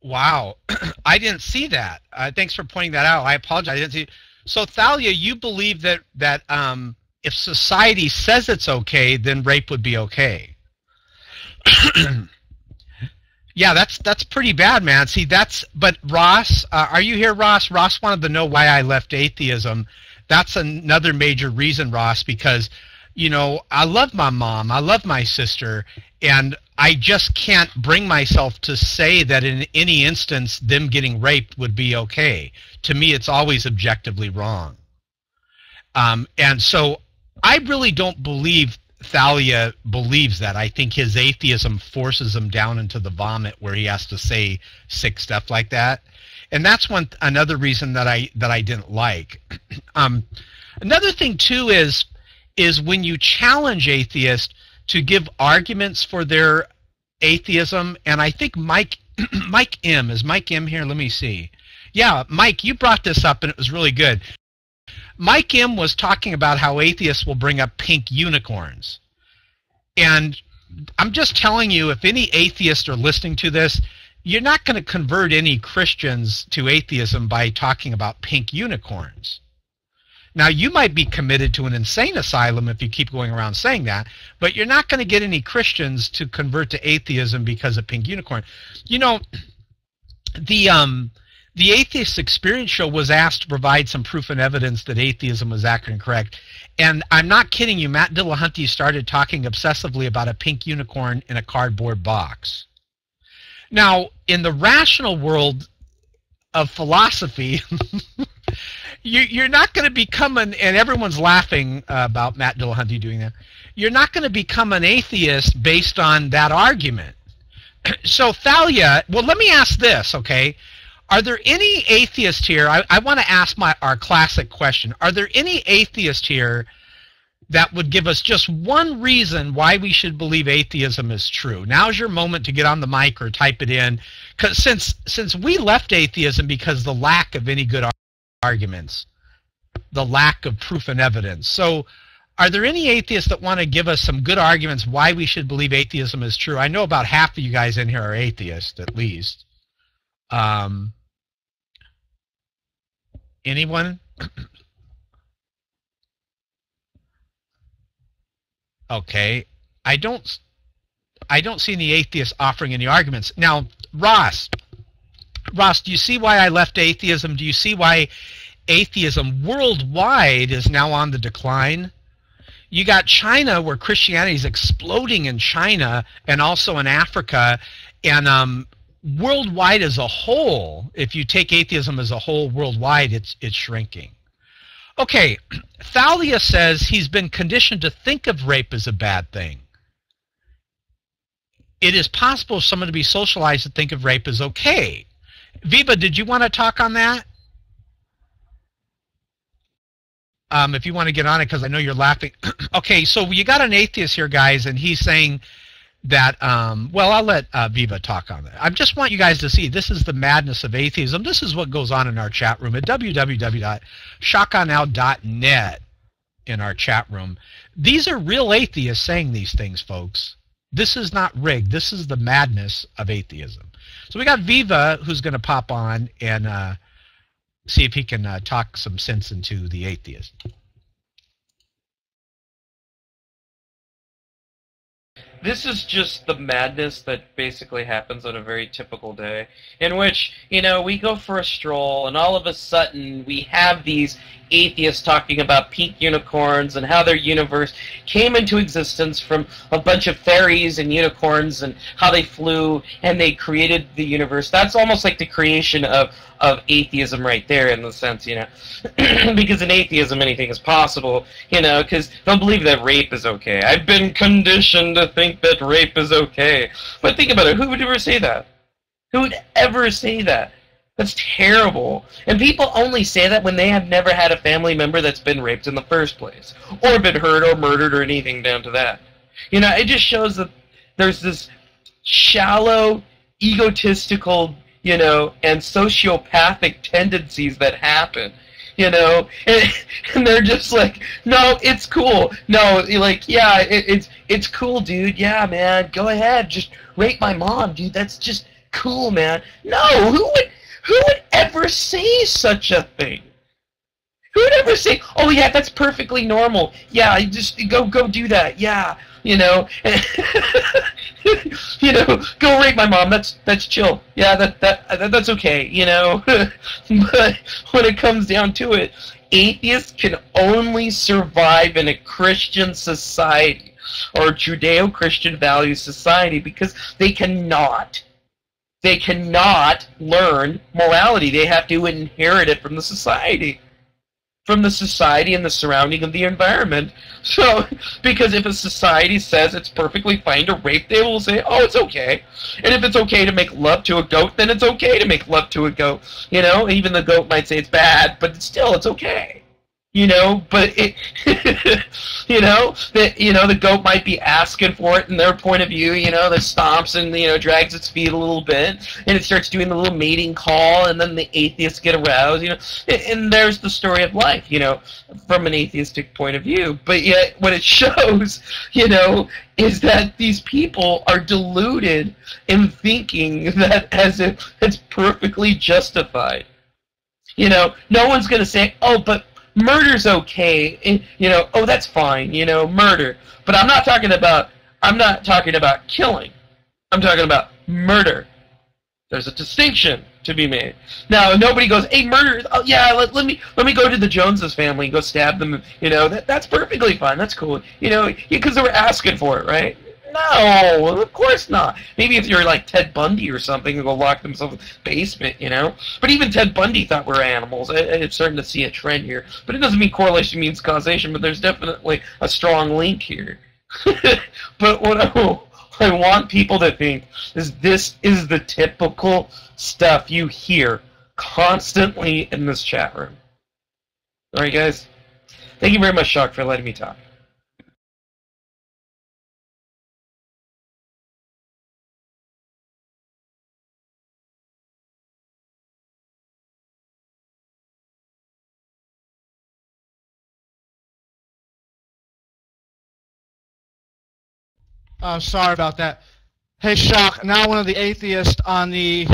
Wow. I didn't see that. Thanks for pointing that out. I apologize. I didn't see it. So, Thalia, you believe that if society says it's okay, then rape would be okay. Yeah, that's pretty bad, man. See, that's... But Ross, are you here, Ross? Ross wanted to know why I left atheism. That's another major reason, Ross, because, you know, I love my mom, I love my sister, and I just can't bring myself to say that in any instance them getting raped would be okay. To me, it's always objectively wrong. And so I really don't believe Thalia believes that. I think his atheism forces him down into the vomit where he has to say sick stuff like that. And that's another reason that I didn't like. Another thing too is when you challenge atheists to give arguments for their atheism. And I think Mike M here. Let me see. Yeah, Mike, you brought this up and it was really good. Mike M was talking about how atheists will bring up pink unicorns, and I'm just telling you, if any atheists are listening to this, you're not going to convert any Christians to atheism by talking about pink unicorns. Now, you might be committed to an insane asylum if you keep going around saying that, but you're not going to get any Christians to convert to atheism because of pink unicorn. You know, the Atheist Experience show was asked to provide some proof and evidence that atheism was accurate and correct. And I'm not kidding you, Matt Dillahunty started talking obsessively about a pink unicorn in a cardboard box. Now, in the rational world of philosophy, you're not going to become and everyone's laughing about Matt Dillahunty doing that. You're not going to become an atheist based on that argument. So, Thalia, well, let me ask this, okay? Are there any atheists here? I want to ask our classic question. Are there any atheists here that would give us just one reason why we should believe atheism is true? Now's your moment to get on the mic or type it in. 'Cause since we left atheism because the lack of any good arguments, the lack of proof and evidence. So are there any atheists that want to give us some good arguments why we should believe atheism is true? I know about half of you guys in here are atheists, at least. Anyone? Okay, I don't see any atheists offering any arguments. Now, Ross, do you see why I left atheism? Do you see why atheism worldwide is now on the decline? You got China, where Christianity is exploding in China and also in Africa, and worldwide as a whole, if you take atheism as a whole worldwide, it's shrinking. Okay, Thalia says he's been conditioned to think of rape as a bad thing. It is possible for someone to be socialized to think of rape as okay. Viva, did you want to talk on that? If you want to get on it, because I know you're laughing. Okay, so you got an atheist here, guys, and he's saying that, well, I'll let Viva talk on that. I just want you guys to see this is the madness of atheism. This is what goes on in our chat room at www.shakanow.net in our chat room. These are real atheists saying these things, folks. This is not rigged. This is the madness of atheism. So we got Viva, who's going to pop on and see if he can talk some sense into the atheist. This is just the madness that basically happens on a very typical day, in which, you know, we go for a stroll and all of a sudden we have these atheists talking about pink unicorns and how their universe came into existence from a bunch of fairies and unicorns and how they flew and they created the universe. That's almost like the creation of atheism right there, in the sense, you know, because in atheism anything is possible, you know, because they'll believe that rape is okay. I've been conditioned to think that rape is okay. But think about it, who would ever say that? Who would ever say that? That's terrible. And people only say that when they have never had a family member that's been raped in the first place, or been hurt or murdered or anything down to that. You know, it just shows that there's this shallow, egotistical, you know, and sociopathic tendencies that happen. You know, and they're just like, no, it's cool. No, like, yeah, it's cool, dude. Yeah, man, go ahead, just rape my mom, dude. That's just cool, man. No, who would ever say such a thing? Who would ever say, oh yeah, that's perfectly normal. Yeah, just go do that. Yeah, you know, you know, go rape my mom. That's chill. Yeah, that's okay. You know, but when it comes down to it, atheists can only survive in a Christian society or Judeo-Christian value society because they cannot. They cannot learn morality. They have to inherit it from the society. From the society and the surrounding of the environment. So, because if a society says it's perfectly fine to rape, they will say, oh, it's okay. And if it's okay to make love to a goat, then it's okay to make love to a goat. You know, even the goat might say it's bad, but still, it's okay. You know, but it, you know, the goat might be asking for it in their point of view, you know, that stomps and, you know, drags its feet a little bit, and it starts doing the little mating call, and then the atheists get aroused, you know, and there's the story of life, you know, from an atheistic point of view. But yet what it shows, you know, is that these people are deluded in thinking that as if it's perfectly justified. You know, no one's going to say, oh, but murder's okay, you know, oh, that's fine, you know, murder. But I'm not talking about killing. I'm talking about murder. There's a distinction to be made. Now, nobody goes, hey, murder, oh, yeah, let me go to the Joneses family and go stab them, you know, that's perfectly fine, that's cool, you know, because they were asking for it, right? No, of course not. Maybe if you're like Ted Bundy or something, they'll lock themselves in the basement, you know? But even Ted Bundy thought we're animals. I'm starting to see a trend here. But it doesn't mean correlation means causation, but there's definitely a strong link here. But what I want people to think is this is the typical stuff you hear constantly in this chat room. All right, guys. Thank you very much, Shock, for letting me talk. Sorry about that. Hey, Shock, now one of the atheists on the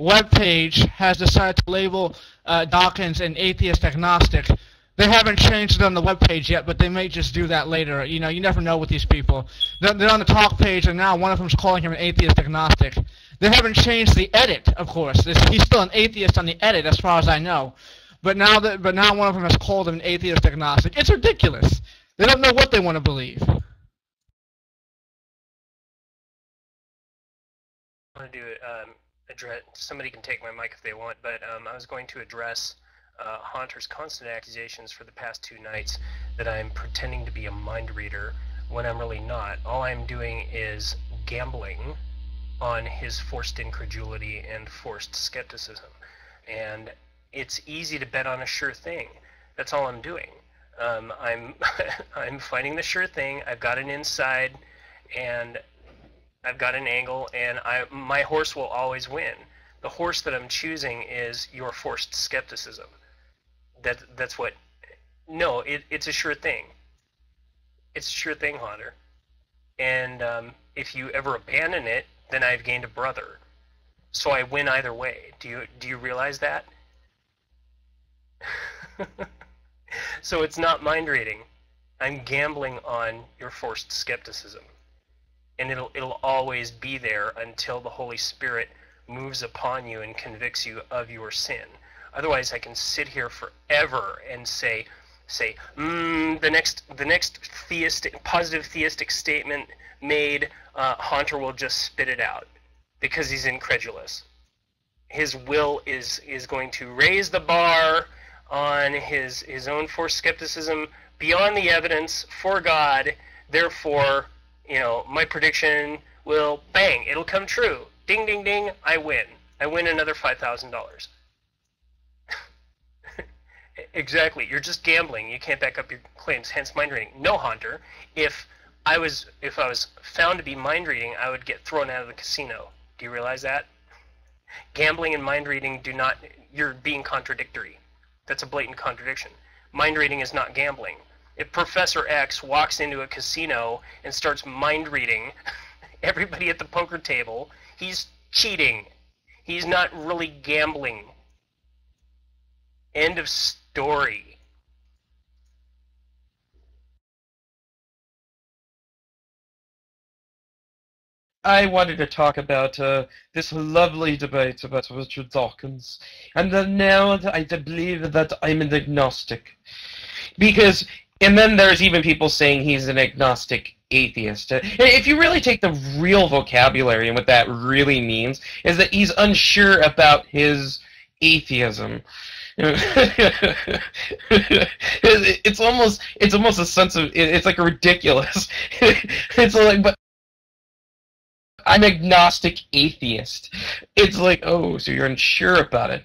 webpage has decided to label Dawkins an atheist agnostic. They haven't changed it on the webpage yet, but they may just do that later. You know, you never know with these people. They're on the talk page, and now one of them's calling him an atheist agnostic. They haven't changed the edit, of course. He's still an atheist on the edit, as far as I know. But now one of them has called him an atheist agnostic. It's ridiculous. They don't know what they want to believe. I want to address. Somebody can take my mic if they want, but I was going to address Haunter's constant accusations for the past two nights that I'm pretending to be a mind reader when I'm really not. All I'm doing is gambling on his forced incredulity and forced skepticism, and it's easy to bet on a sure thing. That's all I'm doing. I'm fighting the sure thing. I've got an inside, and I've got an angle, and my horse will always win. The horse that I'm choosing is your forced skepticism. That's what. No, it's a sure thing. It's a sure thing, Haunter. And if you ever abandon it, then I've gained a brother. So I win either way. Do you realize that? So it's not mind reading. I'm gambling on your forced skepticism. And it'll always be there until the Holy Spirit moves upon you and convicts you of your sin. Otherwise, I can sit here forever and say, the next positive theistic statement made, Haunter will just spit it out because he's incredulous. His will is going to raise the bar on his own forced skepticism beyond the evidence for God. Therefore, you know, my prediction will, bang, it'll come true. Ding, ding, ding, I win. I win another $5,000. Exactly. You're just gambling. You can't back up your claims, hence mind reading. No, Haunter, if I was found to be mind reading, I would get thrown out of the casino. Do you realize that? Gambling and mind reading do not, you're being contradictory. That's a blatant contradiction. Mind reading is not gambling. If Professor X walks into a casino and starts mind-reading everybody at the poker table, he's cheating. He's not really gambling. End of story. I wanted to talk about this lovely debate about Richard Dawkins, and now I believe that I'm an agnostic. Because... and then there's even people saying he's an agnostic atheist. If you really take the real vocabulary and what that really means is that he's unsure about his atheism. it's almost a sense of, it's like ridiculous. It's like, but I'm agnostic atheist. It's like, oh, so you're unsure about it.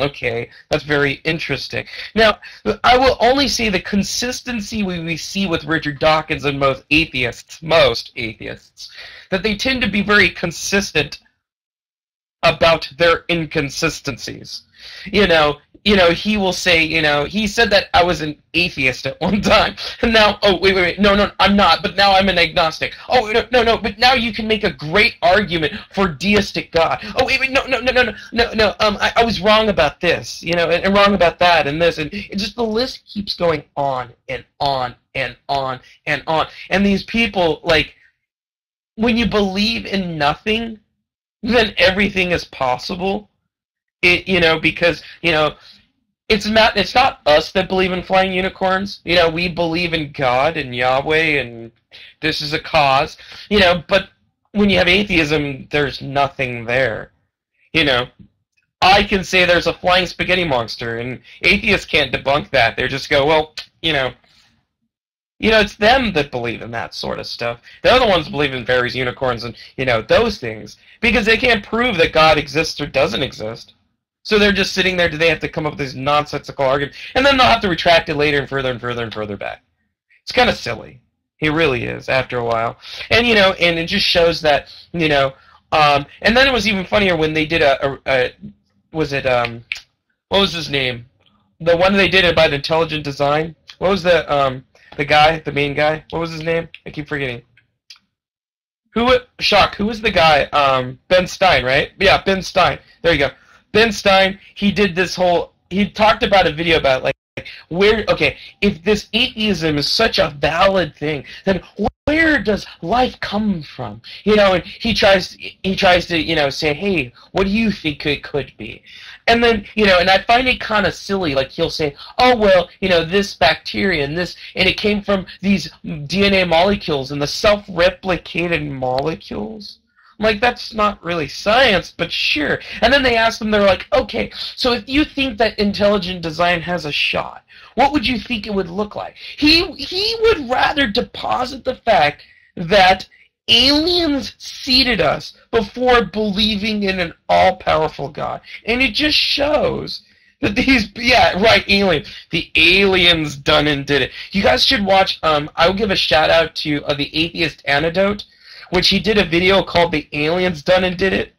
Okay, that's very interesting. Now, I will only say the consistency we see with Richard Dawkins and most atheists, that they tend to be very consistent about their inconsistencies. You know, he will say, you know, he said that I was an atheist at one time, and now, oh, wait, no, I'm not, but now I'm an agnostic. Oh, no, but now you can make a great argument for deistic God. Oh, wait, no, I was wrong about this, you know, and wrong about that, and this, and it just, the list keeps going on and on and on and on, and these people, like, when you believe in nothing, then everything is possible. You know, because, you know, it's not us that believe in flying unicorns. You know, we believe in God and Yahweh, and this is a cause. You know, but when you have atheism, there's nothing there. You know, I can say there's a flying spaghetti monster, and atheists can't debunk that. They just go, well, you know, it's them that believe in that sort of stuff. They're the ones that believe in fairies, unicorns, and, you know, those things, because they can't prove that God exists or doesn't exist. So they're just sitting there. Do they have to come up with this nonsensical argument? And then they'll have to retract it later and further and further and further back. It's kind of silly. It really is after a while. And, you know, and it just shows that, you know, and then it was even funnier when they did what was his name? The one they did about intelligent design. What was the guy, the main guy? What was his name? I keep forgetting. Who was the guy? Ben Stein, right? Yeah, Ben Stein. There you go. Ben Stein, he did this whole, he talked about a video about, like, where, okay, if this atheism is such a valid thing, then where does life come from? You know, and he tries to, you know, say, hey, what do you think it could be? And then, you know, and I find it kind of silly, like, he'll say, oh, well, you know, this bacteria and this, and it came from these DNA molecules and the self-replicated molecules. Like, that's not really science, but sure. And then they asked them, they're like, okay, so if you think that intelligent design has a shot, what would you think it would look like? He would rather deposit the fact that aliens seeded us before believing in an all-powerful God. And it just shows that these, yeah, right, aliens. The aliens done and did it. You guys should watch, I'll give a shout-out to the Atheist Antidote, which he did a video called The Aliens Done and Did It,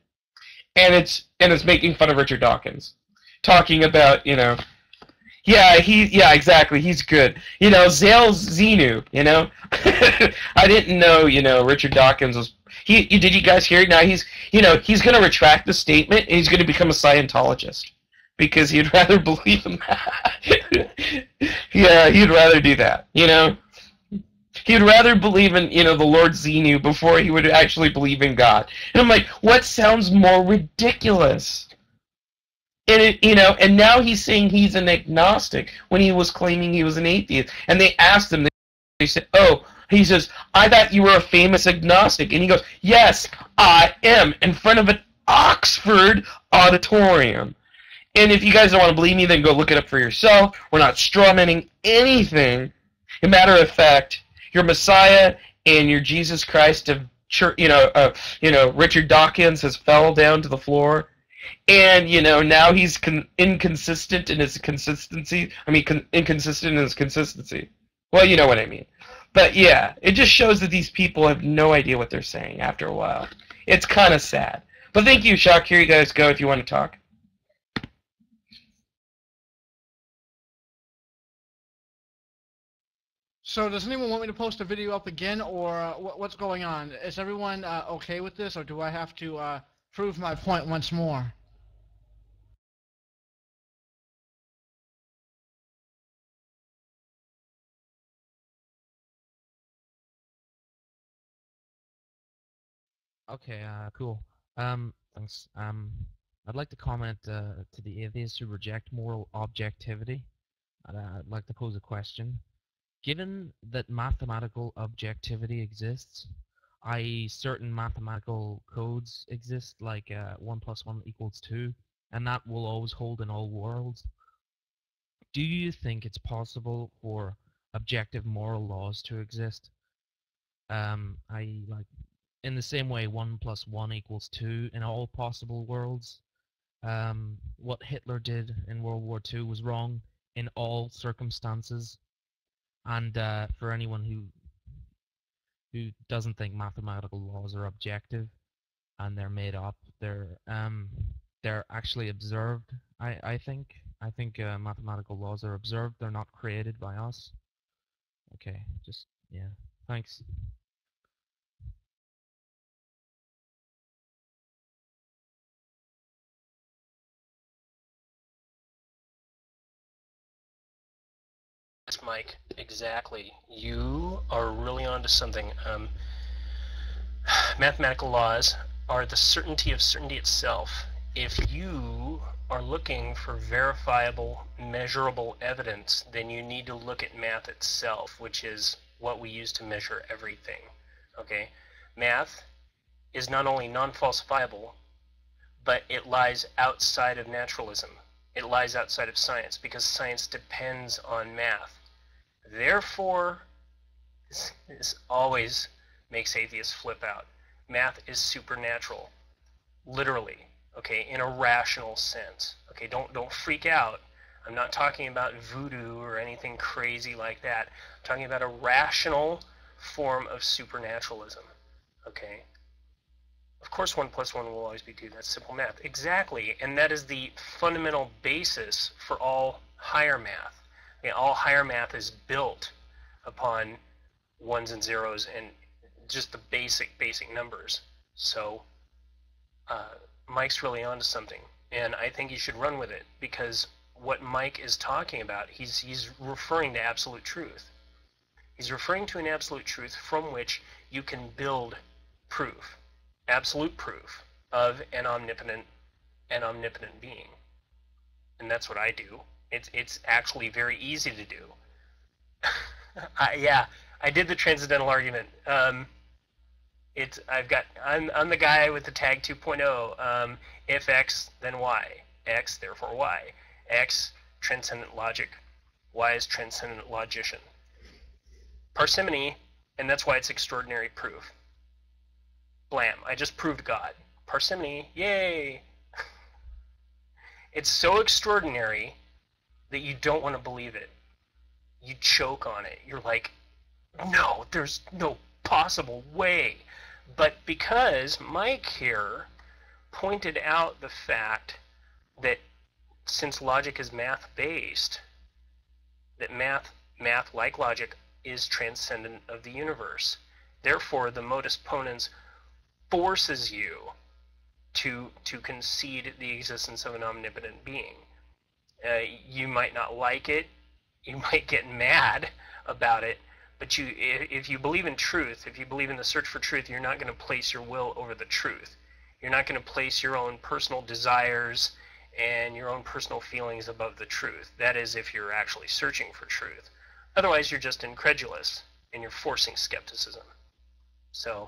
and it's making fun of Richard Dawkins, talking about, you know, exactly, he's good, you know, Xenu, you know, I didn't know, you know, Richard Dawkins was, did you guys hear it? Now he's, you know, he's going to retract the statement, and he's going to become a Scientologist, because he'd rather believe in that, yeah, he'd rather do that, you know. He'd rather believe in, you know, the Lord Xenu before he would actually believe in God. And I'm like, what sounds more ridiculous? And, it, you know, and now he's saying he's an agnostic when he was claiming he was an atheist. And they asked him, they said, oh, he says, I thought you were a famous agnostic. And he goes, yes, I am, in front of an Oxford auditorium. And if you guys don't want to believe me, then go look it up for yourself. We're not strawmanning anything. As a matter of fact, your Messiah and your Jesus Christ of church, you know, Richard Dawkins has fell down to the floor, and you know now he's inconsistent in his consistency. I mean, inconsistent in his consistency. Well, you know what I mean. But yeah, it just shows that these people have no idea what they're saying. After a while, it's kind of sad. But thank you, Shock. Here you guys go if you want to talk. So does anyone want me to post a video up again, or what's going on? Is everyone okay with this, or do I have to prove my point once more? Okay, cool. Thanks. I'd like to comment to the atheists who reject moral objectivity. I'd like to pose a question. Given that mathematical objectivity exists, i.e. certain mathematical codes exist, like 1 + 1 = 2, and that will always hold in all worlds, do you think it's possible for objective moral laws to exist? I.e. like in the same way 1 + 1 = 2 in all possible worlds. What Hitler did in World War II was wrong in all circumstances. And for anyone who doesn't think mathematical laws are objective and they're made up, they're actually observed. I think mathematical laws are observed. They're not created by us. Okay, just yeah. Thanks. Mike, exactly. You are really onto something. Mathematical laws are the certainty of certainty itself. If you are looking for verifiable, measurable evidence, then you need to look at math itself, which is what we use to measure everything. Okay? Math is not only non-falsifiable, but it lies outside of naturalism. It lies outside of science, because science depends on math. Therefore, this always makes atheists flip out. Math is supernatural, literally. okay, in a rational sense. Okay, don't freak out. I'm not talking about voodoo or anything crazy like that. I'm talking about a rational form of supernaturalism, okay? Of course 1 plus 1 will always be 2, that's simple math. Exactly, and that is the fundamental basis for all higher math. I mean, all higher math is built upon 1s and 0s and just the basic numbers. So Mike's really onto something, and I think you should run with it, because what Mike is talking about, he's referring to absolute truth. He's referring to an absolute truth from which you can build proof, absolute proof of an omnipotent being. And that's what I do. It's actually very easy to do. I did the transcendental argument. I'm the guy with the tag 2.0. If X, then Y. X, therefore Y. X, transcendent logic. Y is transcendent logician. Parsimony, and that's why it's extraordinary proof. Blam, I just proved God. Parsimony, yay! It's so extraordinary that you don't want to believe it. You choke on it. You're like, no, there's no possible way. But because Mike here pointed out the fact that since logic is math-based, that math like logic, is transcendent of the universe. Therefore, the modus ponens forces you to concede the existence of an omnipotent being. You might not like it, you might get mad about it, but if you believe in truth, if you believe in the search for truth, you're not going to place your will over the truth. You're not going to place your own personal desires and your own personal feelings above the truth. That is, if you're actually searching for truth. Otherwise, you're just incredulous, and you're forcing skepticism. So,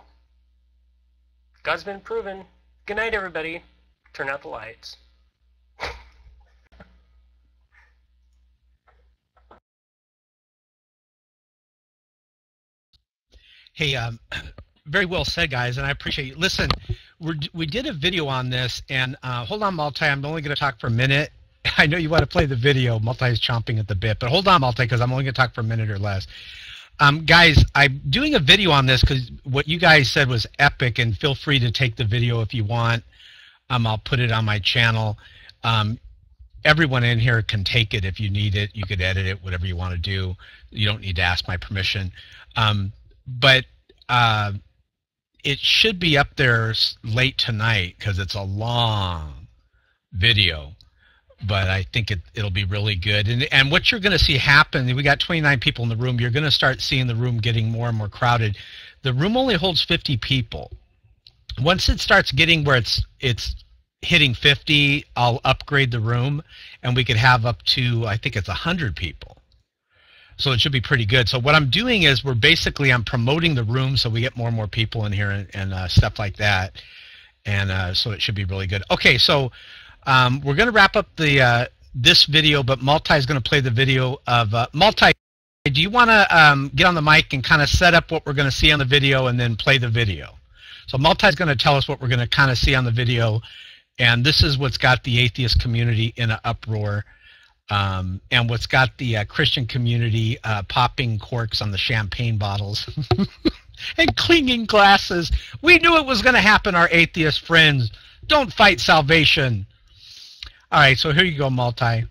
God's been proven. Good night, everybody. Turn out the lights. Hey, very well said, guys, and I appreciate you. Listen, we did a video on this, and hold on, Maltai. I'm only going to talk for a minute. I know you want to play the video. Maltai is chomping at the bit, but hold on, Maltai, because I'm only going to talk for a minute or less. Guys, I'm doing a video on this because what you guys said was epic, and feel free to take the video if you want. I'll put it on my channel. Everyone in here can take it if you need it. You could edit it, whatever you want to do. You don't need to ask my permission. But it should be up there late tonight because it's a long video. But I think it'll be really good. And what you're going to see happen, we got 29 people in the room. You're going to start seeing the room getting more and more crowded. The room only holds 50 people. Once it starts getting where it's hitting 50, I'll upgrade the room, and we could have up to, I think it's 100 people. So it should be pretty good. So what I'm doing is I'm promoting the room so we get more and more people in here and stuff like that. And so it should be really good. Okay, so... we're going to wrap up the this video, but Maltai is going to play the video of Maltai. Do you want to get on the mic and kind of set up what we're going to see on the video and then play the video? So Maltai is going to tell us what we're going to kind of see on the video, and this is what's got the atheist community in an uproar, and what's got the Christian community popping corks on the champagne bottles and clinking glasses. We knew it was going to happen, our atheist friends. Don't fight salvation. All right, so here you go, Maltai.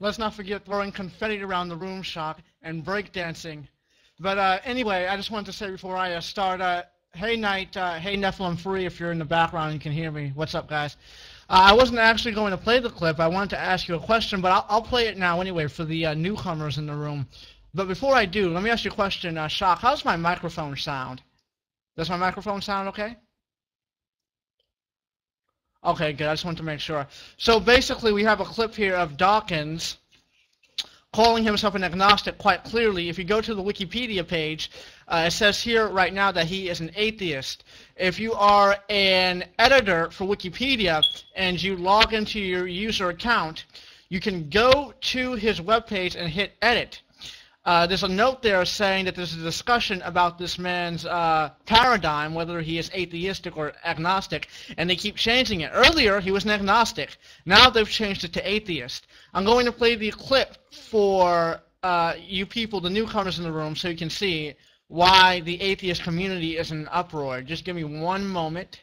Let's not forget throwing confetti around the room, Shock, and breakdancing. But anyway, I just wanted to say before I start, hey, Knight, hey, Nephilim Free, if you're in the background and can hear me. What's up, guys? I wasn't actually going to play the clip. I wanted to ask you a question, but I'll play it now anyway for the newcomers in the room. But before I do, let me ask you a question, Shock. How's my microphone sound? Does my microphone sound okay? Okay, good. I just wanted to make sure. So basically we have a clip here of Dawkins calling himself an agnostic quite clearly. If you go to the Wikipedia page, it says here right now that he is an atheist. If you are an editor for Wikipedia and you log into your user account, you can go to his webpage and hit edit. There's a note there saying that there's a discussion about this man's paradigm, whether he is atheistic or agnostic, and they keep changing it. Earlier, he was an agnostic. Now they've changed it to atheist. I'm going to play the clip for you people, the newcomers in the room, so you can see why the atheist community is in an uproar. Just give me one moment.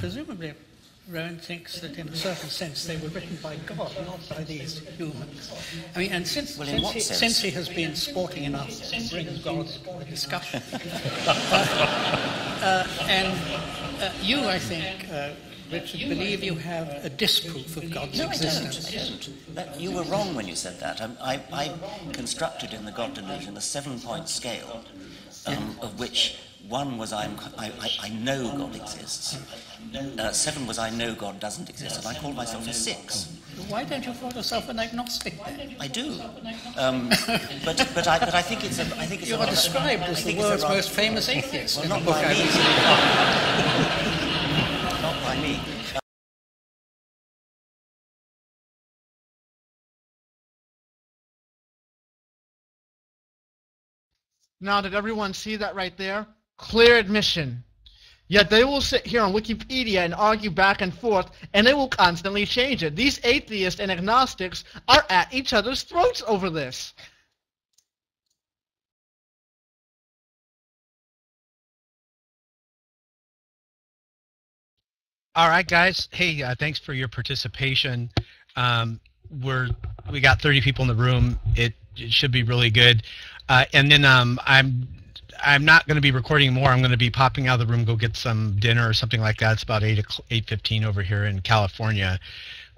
Presumably, Rowan thinks that in a certain sense they were written by God, not by these humans. I mean, and since he has been sporting enough to bring God into the discussion, and you, I think, Richard, believe you have a disproof of God's existence. No, I don't. That, you were wrong when you said that. I constructed in the God Delusion a 7-point scale, of which 1 was I know God exists, 7 was I know God doesn't exist, and I call myself a 6. Why don't you call yourself an agnostic then? I do, but I think it's you are described as the world's most famous atheist. Well, not by me. Not by me. Now, did everyone see that right there? Clear admission. Yet they will sit here on Wikipedia and argue back and forth, and they will constantly change it. These atheists and agnostics are at each other's throats over this. All right, guys. Hey, thanks for your participation. We got 30 people in the room. It should be really good. And then I'm not going to be recording more. I'm going to be popping out of the room, go get some dinner or something like that. It's about 8:15 over here in California.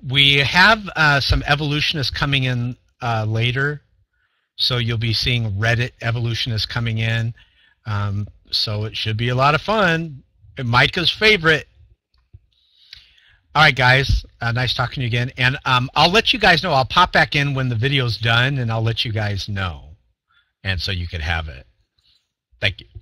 We have some evolutionists coming in later, so you'll be seeing Reddit evolutionists coming in. So it should be a lot of fun. Micah's favorite. All right, guys. Nice talking to you again. And I'll let you guys know. I'll pop back in when the video's done, and I'll let you guys know, and so you could have it. Thank you.